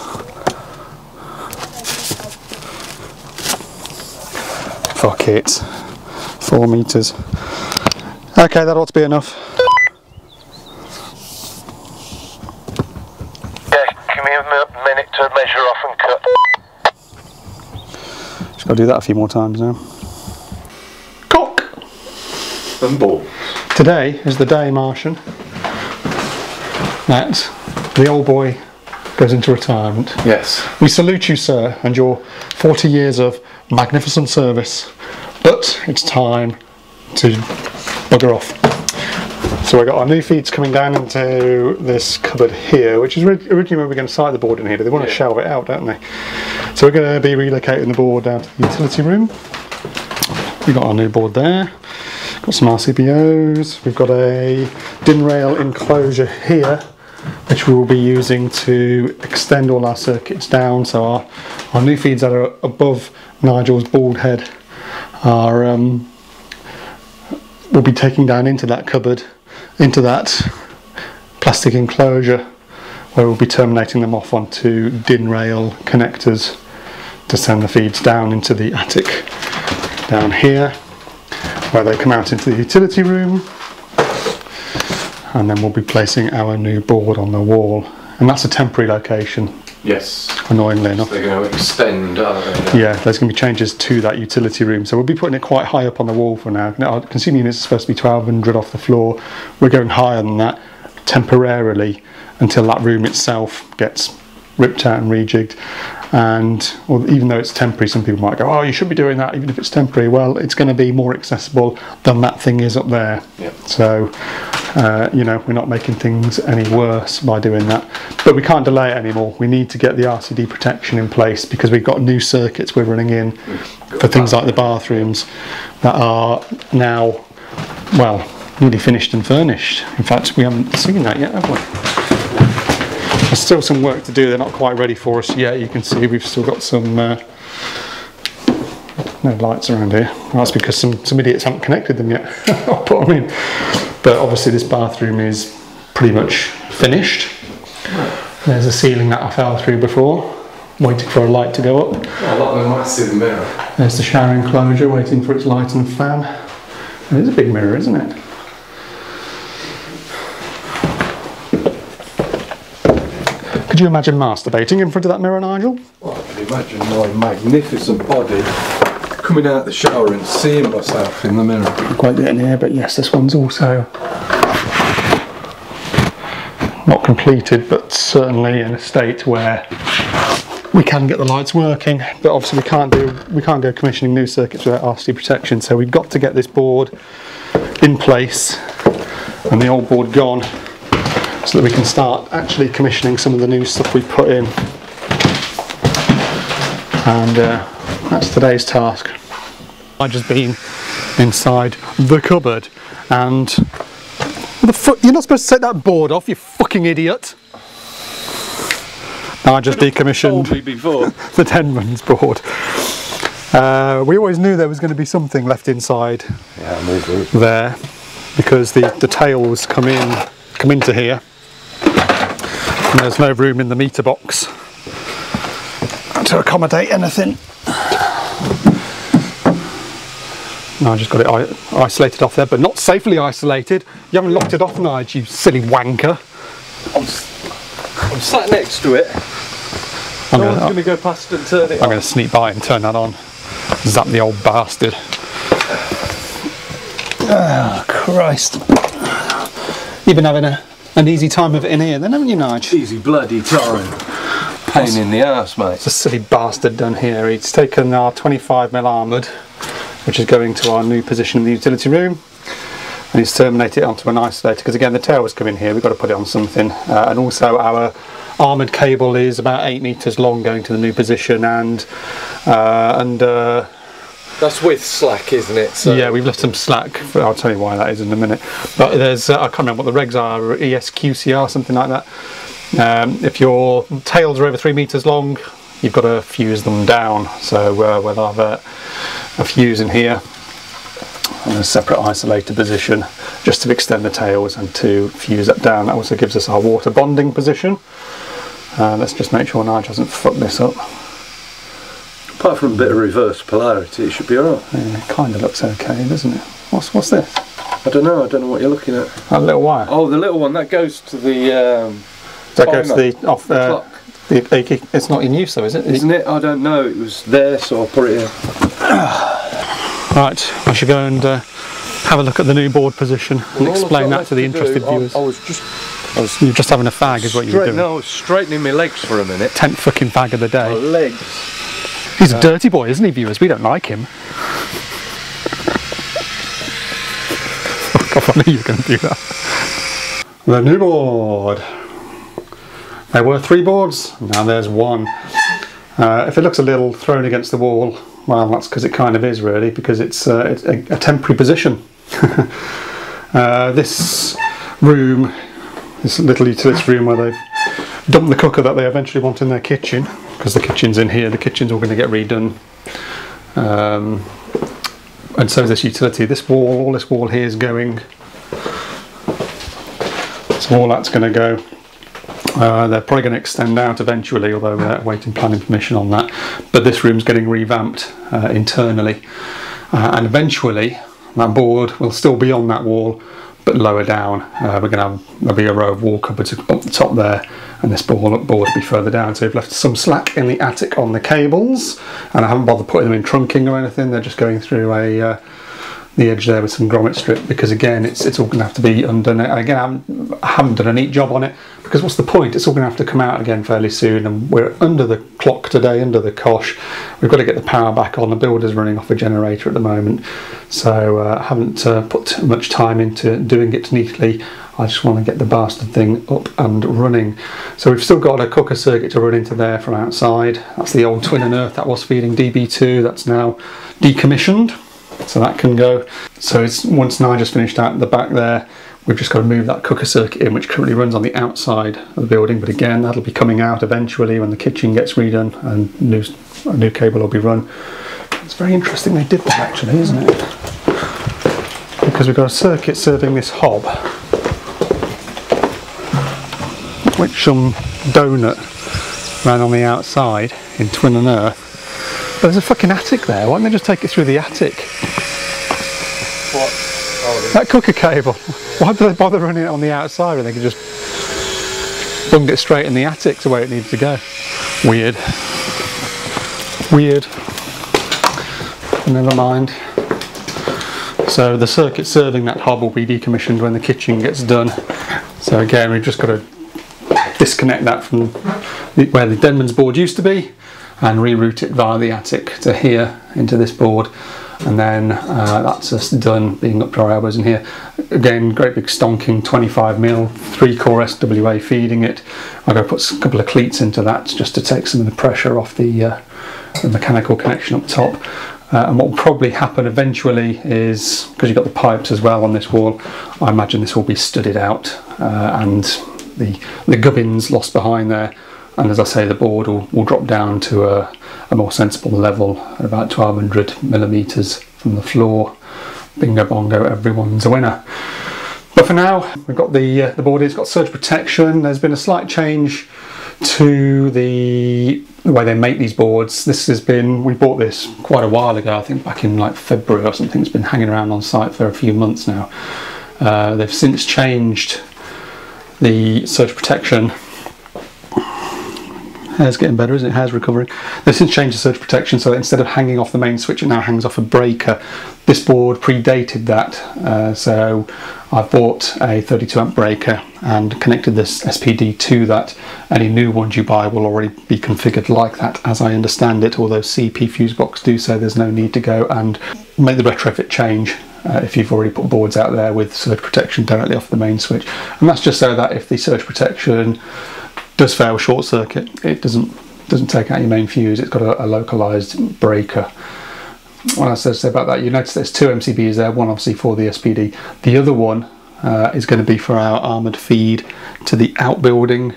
Fuck it, 4 meters. Okay, that ought to be enough. Yeah, give me a minute to measure off and cut. Just got to do that a few more times now. Cock and balls. Today is the day, Martian, that the old boy goes into retirement. Yes. We salute you, sir, and your 40 years of magnificent service, but it's time to bugger off. So we've got our new feeds coming down into this cupboard here, which is originally where we're going to site the board in here, but they want to shelve it out, don't they? So we're going to be relocating the board down to the utility room. We've got our new board there. Got some RCBOs. We've got a DIN rail enclosure here, which we will be using to extend all our circuits down. So our new feeds that are above Nigel's bald head are will be taking down into that cupboard, into that plastic enclosure, where we'll be terminating them off onto DIN rail connectors to send the feeds down into the attic down here, where they come out into the utility room. And then we'll be placing our new board on the wall, and that's a temporary location. Yes. Annoyingly enough. They're going to extend, aren't they? Yeah, there's going to be changes to that utility room, so we'll be putting it quite high up on the wall for now. Now, our consumer units are supposed to be 1200 off the floor. We're going higher than that temporarily until that room itself gets ripped out and rejigged. And well, even though it's temporary, some people might go, oh, you should be doing that even if it's temporary. Well, it's going to be more accessible than that thing is up there. Yep. So you know, we're not making things any worse by doing that, but we can't delay it anymore. We need to get the RCD protection in place, because we've got new circuits we're running in for things like the bathrooms that are now, well, nearly finished and furnished. In fact, we haven't seen that yet, have we? There's still some work to do. They're not quite ready for us yet. You can see we've still got some no lights around here. That's because some idiots haven't connected them yet. I'll put them in. But obviously this bathroom is pretty much finished. There's a ceiling that I fell through before, waiting for a light to go up. Oh, a lot of them might see the mirror. There's the shower enclosure waiting for its light and fan. It is a big mirror, isn't it? Could you imagine masturbating in front of that mirror, Nigel? Well, I can imagine my magnificent body coming out the shower and seeing myself in the mirror. I'm quite getting here, but yes, this one's also not completed, but certainly in a state where we can get the lights working. But obviously we can't go commissioning new circuits without RCD protection, so we've got to get this board in place and the old board gone, so that we can start actually commissioning some of the new stuff we put in. And that's today's task. I've just been inside the cupboard and you're not supposed to set that board off, you fucking idiot. I just decommissioned the Denman's board. We always knew there was going to be something left inside there, because the tails come into here. And there's no room in the meter box to accommodate anything. No, I just got it isolated off there, but not safely isolated. You haven't locked it off, Nigel, you silly wanker. I'm sat next to it. Someone's going to go past and turn it on. I'm going to sneak by and turn that on. Zap the old bastard. Oh, Christ. You've been having an easy time of it in here then, haven't you, Nigel? Easy bloody time. Pain in the arse, mate. It's a silly bastard done here. He's taken our 25mm armoured, which is going to our new position in the utility room, and he's terminated it onto an isolator, because again the tail was coming here, we've got to put it on something. And also our armoured cable is about 8 metres long going to the new position, and that's with slack, isn't it? So yeah, we've left some slack. I'll tell you why that is in a minute. But there's, I can't remember what the regs are, ESQCR, something like that. If your tails are over 3 meters long, you've got to fuse them down. So we'll have a fuse in here and a separate isolated position just to extend the tails and to fuse that down. That also gives us our water bonding position. Let's just make sure Nigel doesn't fuck this up. Apart from a bit of reverse polarity, it should be alright. Yeah, it kind of looks okay, doesn't it? What's this? I don't know what you're looking at. That little wire. Oh, the little one that goes to the. That goes to the off the clock. It's not in use though, is it? Isn't it? I don't know. It was there, so I put it in. Right, I should go and have a look at the new board position and explain that to the interested viewers. You're just having a fag, is what you were doing. No, I was straightening my legs for a minute. 10th fucking fag of the day. My legs. He's a dirty boy, isn't he, viewers? We don't like him. I knew you were going to do that. The new board. There were 3 boards, now there's one. If it looks a little thrown against the wall, well, that's because it kind of is really, because it's a temporary position. This room, this little utility room where they've dumped the cooker that they eventually want in their kitchen, because the kitchen's in here, the kitchen's all going to get redone. And so this utility, this wall, all this wall here is going. So all that's going to go. They're probably going to extend out eventually, although we're waiting planning permission on that. But this room's getting revamped internally. And eventually that board will still be on that wall, but lower down. We're going to have, there'll be a row of wall cupboards up the top there, and this board will be further down. So we've left some slack in the attic on the cables, and I haven't bothered putting them in trunking or anything. They're just going through a the edge there with some grommet strip, because again it's all going to have to be undone. And again I haven't done a neat job on it, because what's the point? It's all going to have to come out again fairly soon, and we're under the clock today, under the cosh. We've got to get the power back on. The builder's running off a generator at the moment, so I haven't put much time into doing it neatly. I just want to get the bastard thing up and running. So we've still got a cooker circuit to run into there from outside. That's the old twin and earth that was feeding DB2. That's now decommissioned, so that can go. So it's once Nigel's finished out the back there, we've just got to move that cooker circuit in, which currently runs on the outside of the building, but again that'll be coming out eventually when the kitchen gets redone and a new cable will be run. It's very interesting they did that actually, isn't it? Because we've got a circuit serving this hob, which some donut ran on the outside in twin and earth. There's a fucking attic there. Why don't they just take it through the attic? What? Oh, that cooker cable. Why do they bother running it on the outside when they could just bung it straight in the attic to where it needs to go? Weird. Weird. Never mind. So the circuit serving that hob will be decommissioned when the kitchen gets done. So again, we've just got to disconnect that from where the Denman's board used to be, and reroute it via the attic to here into this board, and then that's us done, being up to our elbows in here. Again, great big stonking 25mm 3-core SWA feeding it. I'll go put a couple of cleats into that just to take some of the pressure off the mechanical connection up top. And what will probably happen eventually is, because you've got the pipes as well on this wall, I imagine this will be studded out and the gubbins lost behind there. And as I say, the board will drop down to a more sensible level at about 1200mm from the floor. Bingo bongo, everyone's a winner. But for now, we've got the board. It's got surge protection. There's been a slight change to the way they make these boards. This has been, we bought this quite a while ago, I think back in like February or something. It's been hanging around on site for a few months now. They've since changed the surge protection. Hair's getting better, isn't it? Hair's recovering. They've since changed the surge protection so that instead of hanging off the main switch, it now hangs off a breaker. This board predated that, so I bought a 32 amp breaker and connected this SPD to that. Any new ones you buy will already be configured like that, as I understand it, although CP fuse box do so there's no need to go and make the retrofit change if you've already put boards out there with surge protection directly off the main switch. And that's just so that if the surge protection does fail short circuit, it doesn't take out your main fuse. It's got a localized breaker. What else to say about that? You notice there's 2 MCBs there, one obviously for the SPD, the other one is going to be for our armored feed to the outbuilding,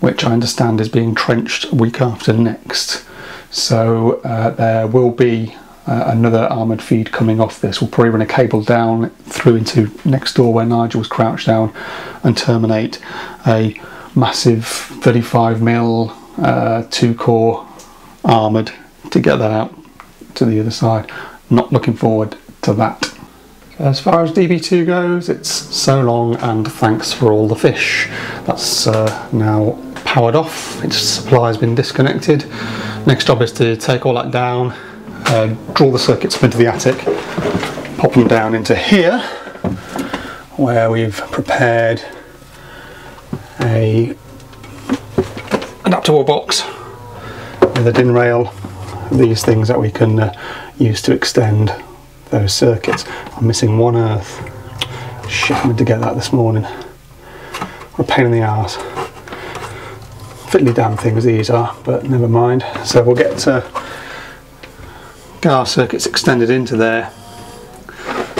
which I understand is being trenched week after next. So there will be another armoured feed coming off this. We'll probably run a cable down through into next door where Nigel was crouched down and terminate a massive 35mm 2-core armoured to get that out to the other side. Not looking forward to that. As far as DB2 goes, it's so long and thanks for all the fish. That's now powered off, its supply has been disconnected. Next job is to take all that down, draw the circuits up into the attic, pop them down into here, where we've prepared a adaptable box with a DIN rail, these things that we can use to extend those circuits. I'm missing one earth. Shit, I meant to get that this morning. What a pain in the arse. Fiddly damn things these are, but never mind. So we'll get our circuits extended into there,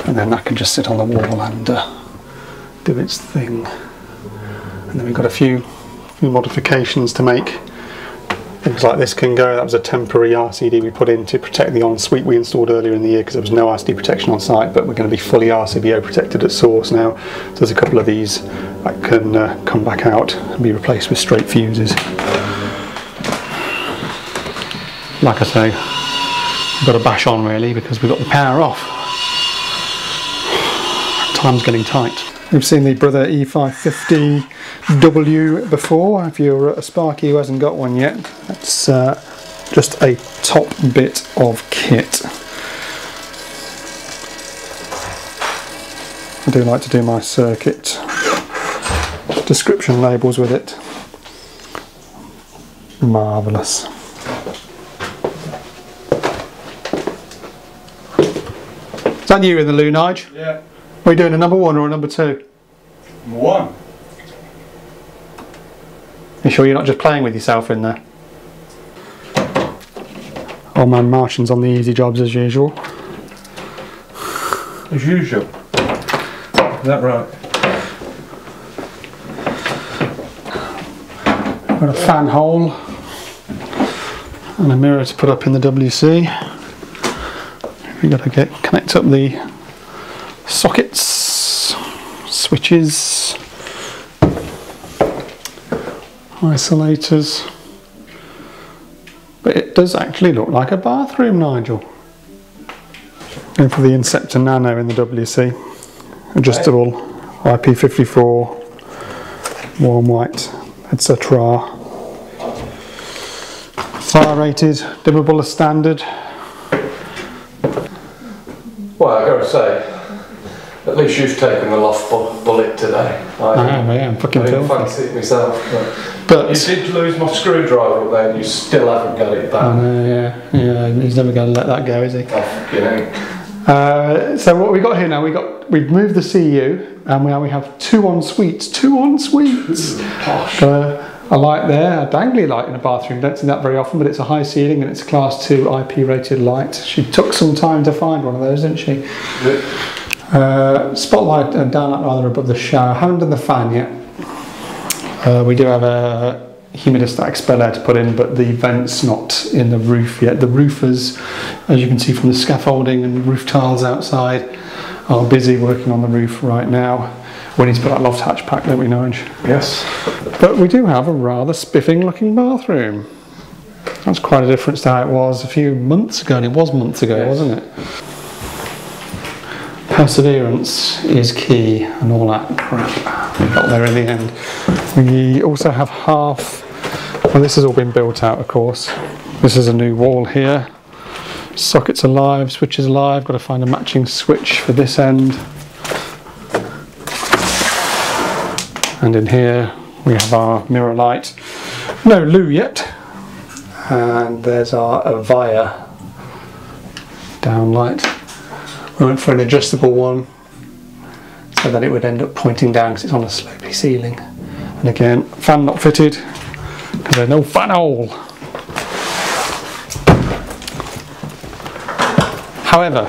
and then that can just sit on the wall and do its thing. And then we've got a few modifications to make. Things like this can go. That was a temporary RCD we put in to protect the ensuite we installed earlier in the year because there was no RCD protection on site, but we're going to be fully RCBO protected at source now. So there's a couple of these that can come back out and be replaced with straight fuses. Like I say, we've got to bash on really because we've got the power off. Time's getting tight. We've seen the Brother E550W before. If you're a Sparky who hasn't got one yet, that's just a top bit of kit. I do like to do my circuit description labels with it. Marvellous. Is that you in the loo, Nigel? Yeah. Are we doing a number one or a number two? Number one. You sure you're not just playing with yourself in there? Old man Martian's on the easy jobs as usual. As usual? Is that right? Got a fan hole and a mirror to put up in the WC. We've got to connect up the sockets, switches, isolators, but it does actually look like a bathroom, Nigel. Going for the Inceptor Nano in the WC, adjustable, IP54, warm white, etc. Fire rated, dimmable as standard. Well, I've got to say, at least you've taken the loft bullet today. I am fucking filthy. I didn't fancy it myself. But you did lose my screwdriver up there and you still haven't got it back. I know, yeah. He's never going to let that go, is he? Oh, you know. So what we got here now, we've moved the CU and we have two en-suites. Two en-suites! Gosh. A light there, a dangly light in a bathroom. Don't see that very often, but it's a high ceiling and it's a class 2 IP rated light. She took some time to find one of those, didn't she? Yeah. Spotlight and downlight rather above the shower. Haven't done the fan yet. We do have a humidistat expeller to put in, but the vent's not in the roof yet. The roofers, as you can see from the scaffolding and roof tiles outside, are busy working on the roof right now. We need to put that loft hatch back, don't we, Nige? Yes. But we do have a rather spiffing looking bathroom. That's quite a difference to how it was a few months ago, and it was months ago, yes, wasn't it? Perseverance is key and all that crap. We got there in the end. We also have half, well, this has all been built out of course. This is a new wall here. Sockets are live, switches are live, got to find a matching switch for this end. And in here we have our mirror light. No loo yet. And there's our Avaya downlight. We went for an adjustable one so that it would end up pointing down because it's on a slopey ceiling. And again, fan not fitted because there's no fan hole. However,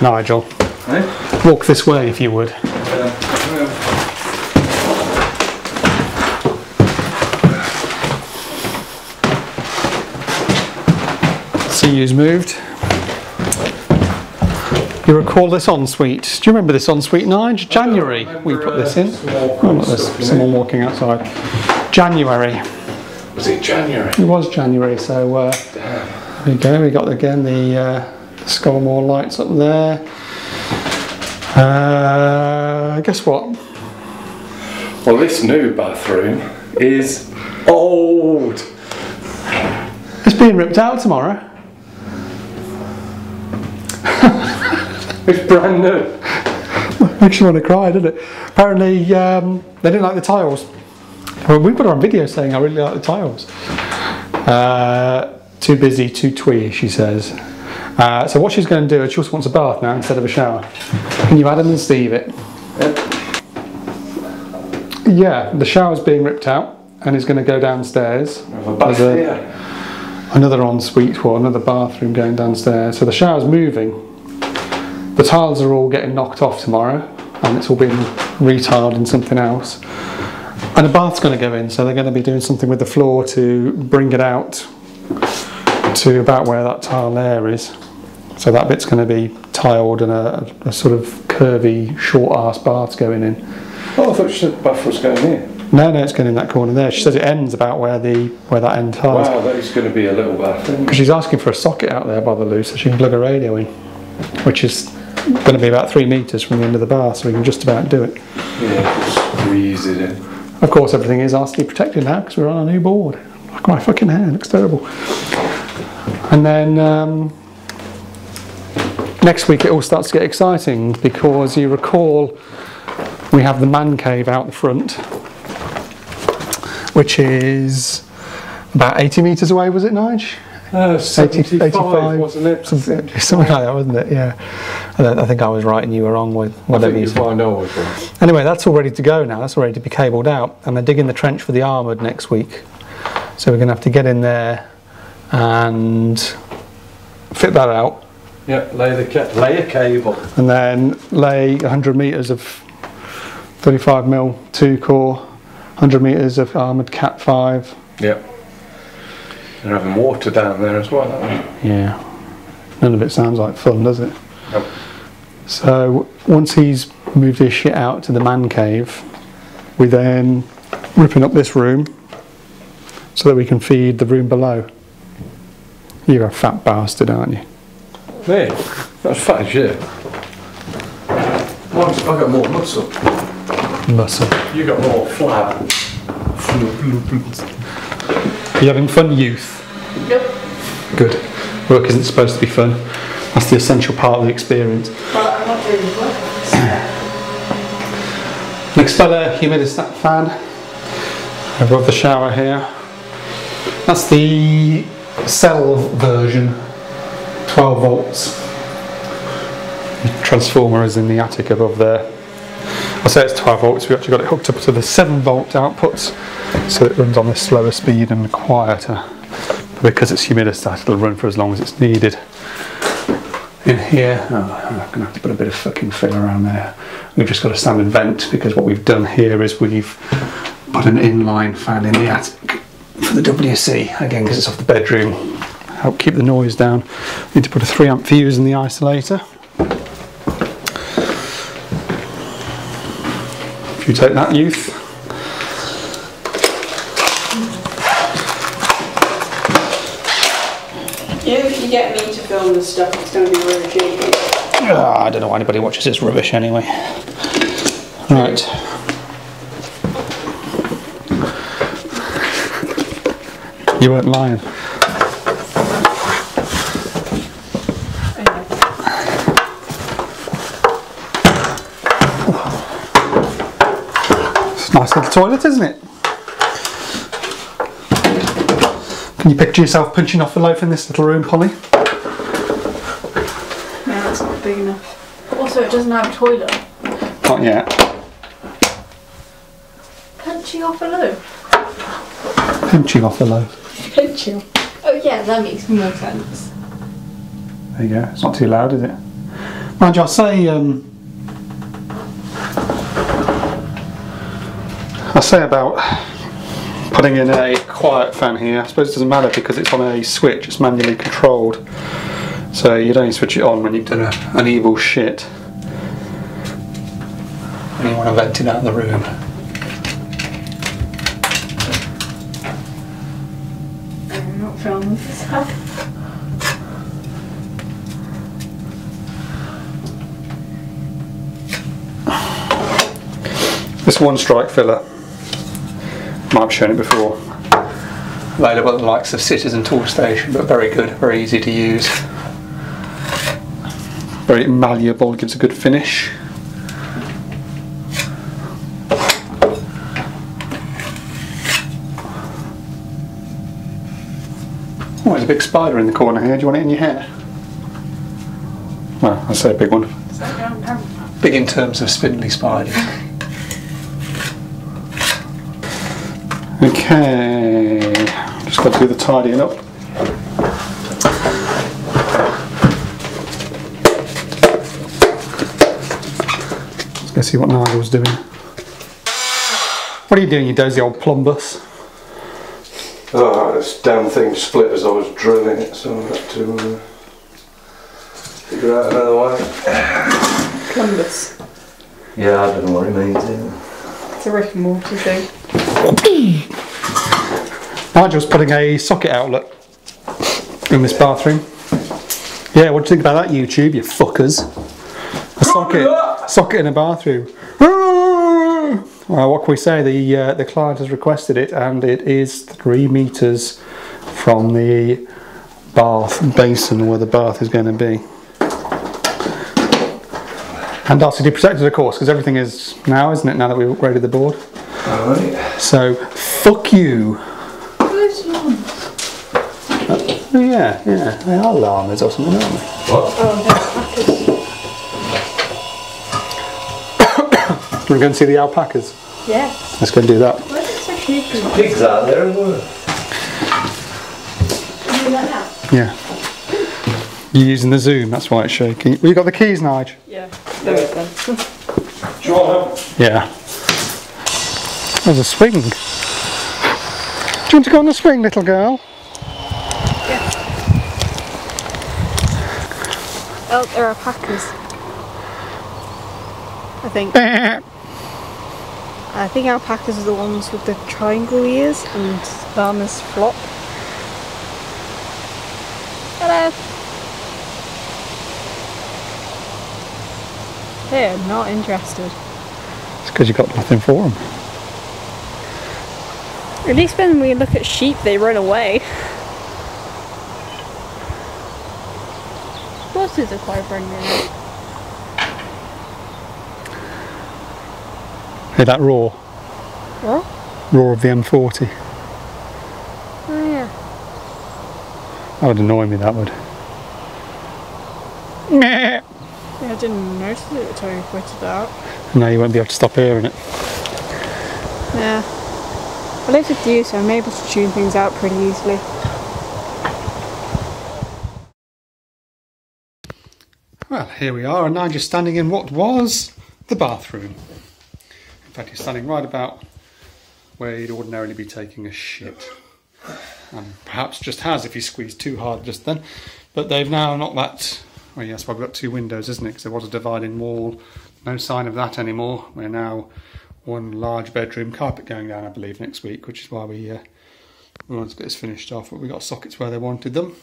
Nigel, eh? Walk this way if you would. CU's moved. You recall this ensuite? Do you remember this ensuite, Nige? January we put this in. Oh, look, there's someone walking outside. January. Was it January? It was January, so there we go. We got again the Scolmore lights up there. Guess what? Well, this new bathroom is old. It's being ripped out tomorrow. It's brand new. Makes you want to cry, doesn't it? Apparently, they didn't like the tiles. Well, we put her on video saying, I really like the tiles. Too busy, too twee, she says. So what she's going to do is she just wants a bath now instead of a shower. Can you Adam and Steve it? Yeah, the shower's being ripped out and it's going to go downstairs. There's another ensuite or another bathroom going downstairs. So the shower's moving. The tiles are all getting knocked off tomorrow and it's all being retiled in something else. And the bath's going to go in, so they're going to be doing something with the floor to bring it out to about where that tile there is. So that bit's going to be tiled and a sort of curvy, short-arse bath's going in. Oh, I thought she said the bath was going here. No, no, it's going in that corner there. She says it ends about where that end tile is. Wow, that is going to be a little bath. Because she's asking for a socket out there by the loo so she can plug a radio in, which is going to be about 3 metres from the end of the bath, so we can just about do it. Yeah, squeeze it in. Of course, everything is RCD protected now because we're on a new board. Look at my fucking hair, it looks terrible. And then next week it all starts to get exciting because you recall we have the man cave out the front, which is about 80 metres away, was it, Nigel? 85, wasn't it? Something like that, wasn't it? Yeah. I think I was right and you were wrong with whatever you said. Anyway, that's all ready to go now. That's all ready to be cabled out. And they're digging the trench for the armoured next week. So we're going to have to get in there and fit that out. Yep, lay a cable. And then lay 100 metres of 35mm 2-core, 100 metres of armoured Cat 5. Yep. They're having water down there as well, aren't they? Yeah. None of it sounds like fun, does it? Nope. So once he's moved his shit out to the man cave, we then ripping up this room so that we can feed the room below. You're a fat bastard, aren't you? Me? That's fat as shit. I've got more muscle. Muscle. You got more flab. Are you having fun, youth? Yep. Good. Work isn't supposed to be fun. That's the essential part of the experience. Well, I'm not doing work. Next fella, humidistat fan. Above the shower here. That's the cell version. 12 volts. The transformer is in the attic above there. I say it's 12 volts, we've actually got it hooked up to the 7 volt outputs, so it runs on this slower speed and quieter. But because it's humidistat, it'll run for as long as it's needed. In here, oh, I'm going to have to put a bit of fucking fill around there. We've just got a standard vent, because what we've done here is we've put an inline fan in the attic for the WC, again because it's off the bedroom, help keep the noise down. Need to put a 3 amp fuse in the isolator. You take that, youth. If you get me to film this stuff, it's going to be really cheap. Oh, I don't know why anybody watches this rubbish anyway. Right. You weren't lying. Nice little toilet, isn't it? Can you picture yourself punching off a loaf in this little room, Polly? No, that's not big enough. Also, it doesn't have a toilet. Not yet. Punching off a loaf? Punching off a loaf. Punching. Oh yeah, that makes more sense. There you go. It's not too loud, is it? Mind you, I'll say... I say about putting in a quiet fan here. I suppose it doesn't matter because it's on a switch, it's manually controlled. So you'd only switch it on when you've done an evil shit. And you want to vent it out of the room. This one strike filler, might have shown it before, available at the likes of Citizen Tool Station, but very good, very easy to use, very malleable, gives a good finish. Oh, there's a big spider in the corner here. Do you want it in your hair? Well, I say a big one. Big in terms of spindly spiders. Okay, just got to do the tidying up. Let's go see what Nigel's doing. What are you doing, you dozy old plumbus? Oh, this damn thing split as I was drilling it, so I had to figure out another way. Plumbus. Yeah, I don't know what it means either. It's a Rick and Morty thing. Nigel's putting a socket outlet in this bathroom. Yeah, what do you think about that, YouTube, you fuckers? A socket in a bathroom. Well, what can we say? The client has requested it, and it is 3 meters from the bath basin where the bath is going to be. And RCD protected, of course, because everything is now, isn't it? Now that we've upgraded the board. All right. So, fuck you. Where's llamas? Yeah, yeah. They are llamas or something, aren't they? What? Oh, that's packers. We're going to see the alpacas. Yeah. Let's go and do that. Why is it so creepy? There's pigs out there as well. Can you do that now? Yeah. You're using the zoom, that's why it's shaking. Well, you got the keys, Nigel? Yeah. There it is then. Do you want them? Yeah. There's a swing. Do you want to go on the swing, little girl? Yeah. Oh, there are alpacas, I think. I think alpacas are the ones with the triangle ears and llamas flop. Hello! They're not interested. It's because you've got nothing for them. At least when we look at sheep, they run away. Horses are quite friendly. Hear that roar? What? Roar of the M40. Oh yeah. That would annoy me, that would. Yeah, I didn't notice it at the time you pointed that out. No, you won't be able to stop hearing it. Yeah. I live with you, so I'm able to tune things out pretty easily. Well, here we are, and I'm just standing in what was the bathroom. In fact, he's standing right about where he'd ordinarily be taking a shit. And perhaps just has if he squeezed too hard just then. But they've now not that... Well, yes, well, we've got two windows, isn't it? Because there was a dividing wall. No sign of that anymore. We're now one large bedroom carpet going down, I believe, next week, which is why we wanted to get this finished off. But we got sockets where they wanted them.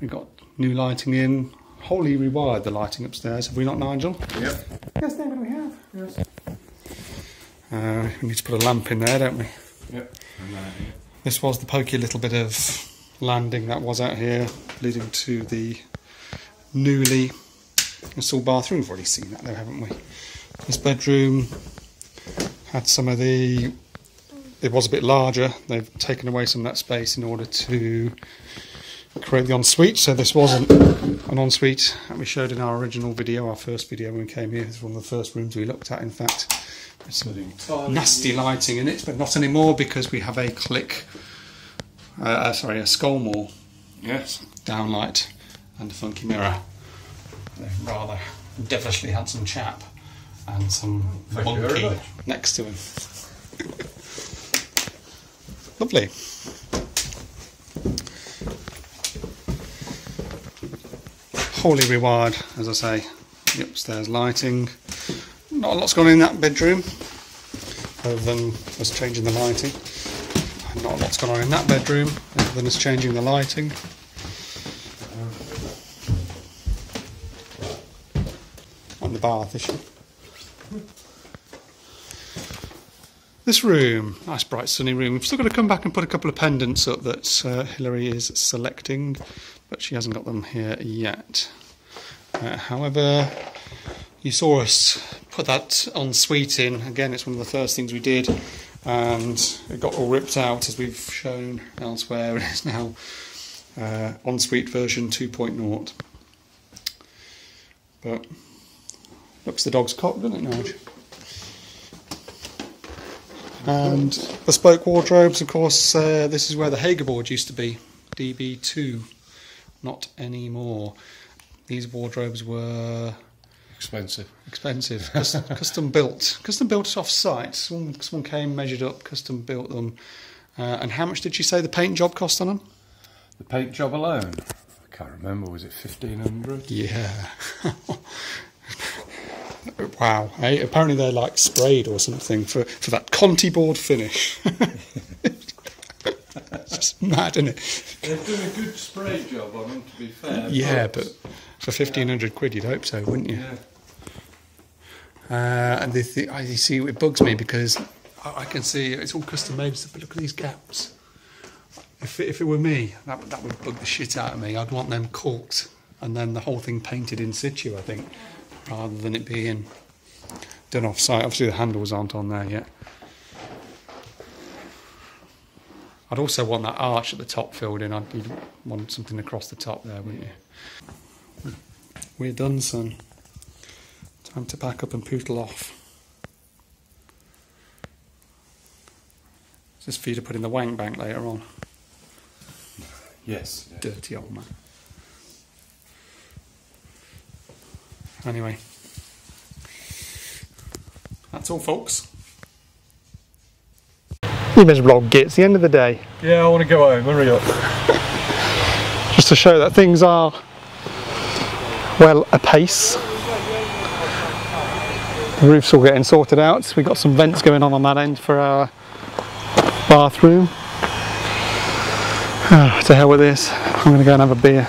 We got new lighting in. Wholly rewired the lighting upstairs. Have we not, Nigel? Yep. Yes, David, we have. Yes. We need to put a lamp in there, don't we? Yep. This was the pokey little bit of landing that was out here, leading to the newly installed bathroom. We've already seen that though, haven't we? This bedroom had some of the... It was a bit larger. They've taken away some of that space in order to create the ensuite. So this wasn't an ensuite that we showed in our original video, our first video when we came here. It's one of the first rooms we looked at, in fact. Some nasty lighting in it, but not anymore because we have a a Scolmore, yes, downlight and a funky mirror. They've rather devilishly had some chap and some monkey next to him. Lovely. Wholly rewired, as I say, the upstairs lighting. Not a lot's gone in that bedroom, other than us changing the lighting. Not a lot what's going on in that bedroom other than us changing the lighting. And the bath issue. This room, nice bright sunny room. We've still got to come back and put a couple of pendants up that Hillary is selecting, but she hasn't got them here yet. However, you saw us put that ensuite in. Again, it's one of the first things we did, and it got all ripped out as we've shown elsewhere. It's now ensuite version 2.0. But looks the dog's cock, doesn't it, Nigel? And bespoke wardrobes, of course, this is where the Hager board used to be, DB2, not anymore. These wardrobes were... Expensive. Custom built. Custom built off-site. Someone came, measured up, custom built them. And how much did she say the paint job cost on them? The paint job alone? I can't remember, was it 1,500? Yeah. Wow, hey, apparently they're like sprayed or something for that Conti board finish. It's just mad, isn't it? They've done a good spray job on them, to be fair. Yeah, but for 1,500 quid you'd hope so, wouldn't you? Yeah. And you see, it bugs me because I can see it's all custom made stuff, but look at these gaps. If it were me, that would bug the shit out of me. I'd want them caulked and then the whole thing painted in situ, I think, rather than it being done off-site. Obviously the handles aren't on there yet. I'd also want that arch at the top filled in. You'd want something across the top there, wouldn't you? We're done, son. Time to pack up and pootle off. Is this for you to put in the wank bank later on? Yes. Dirty old man. Anyway, that's all, folks. You miserable old git, it's the end of the day. Yeah, I want to go home, hurry up. Just to show that things are well apace. The roof's all getting sorted out. We've got some vents going on that end for our bathroom. Oh, to hell with this, I'm going to go and have a beer.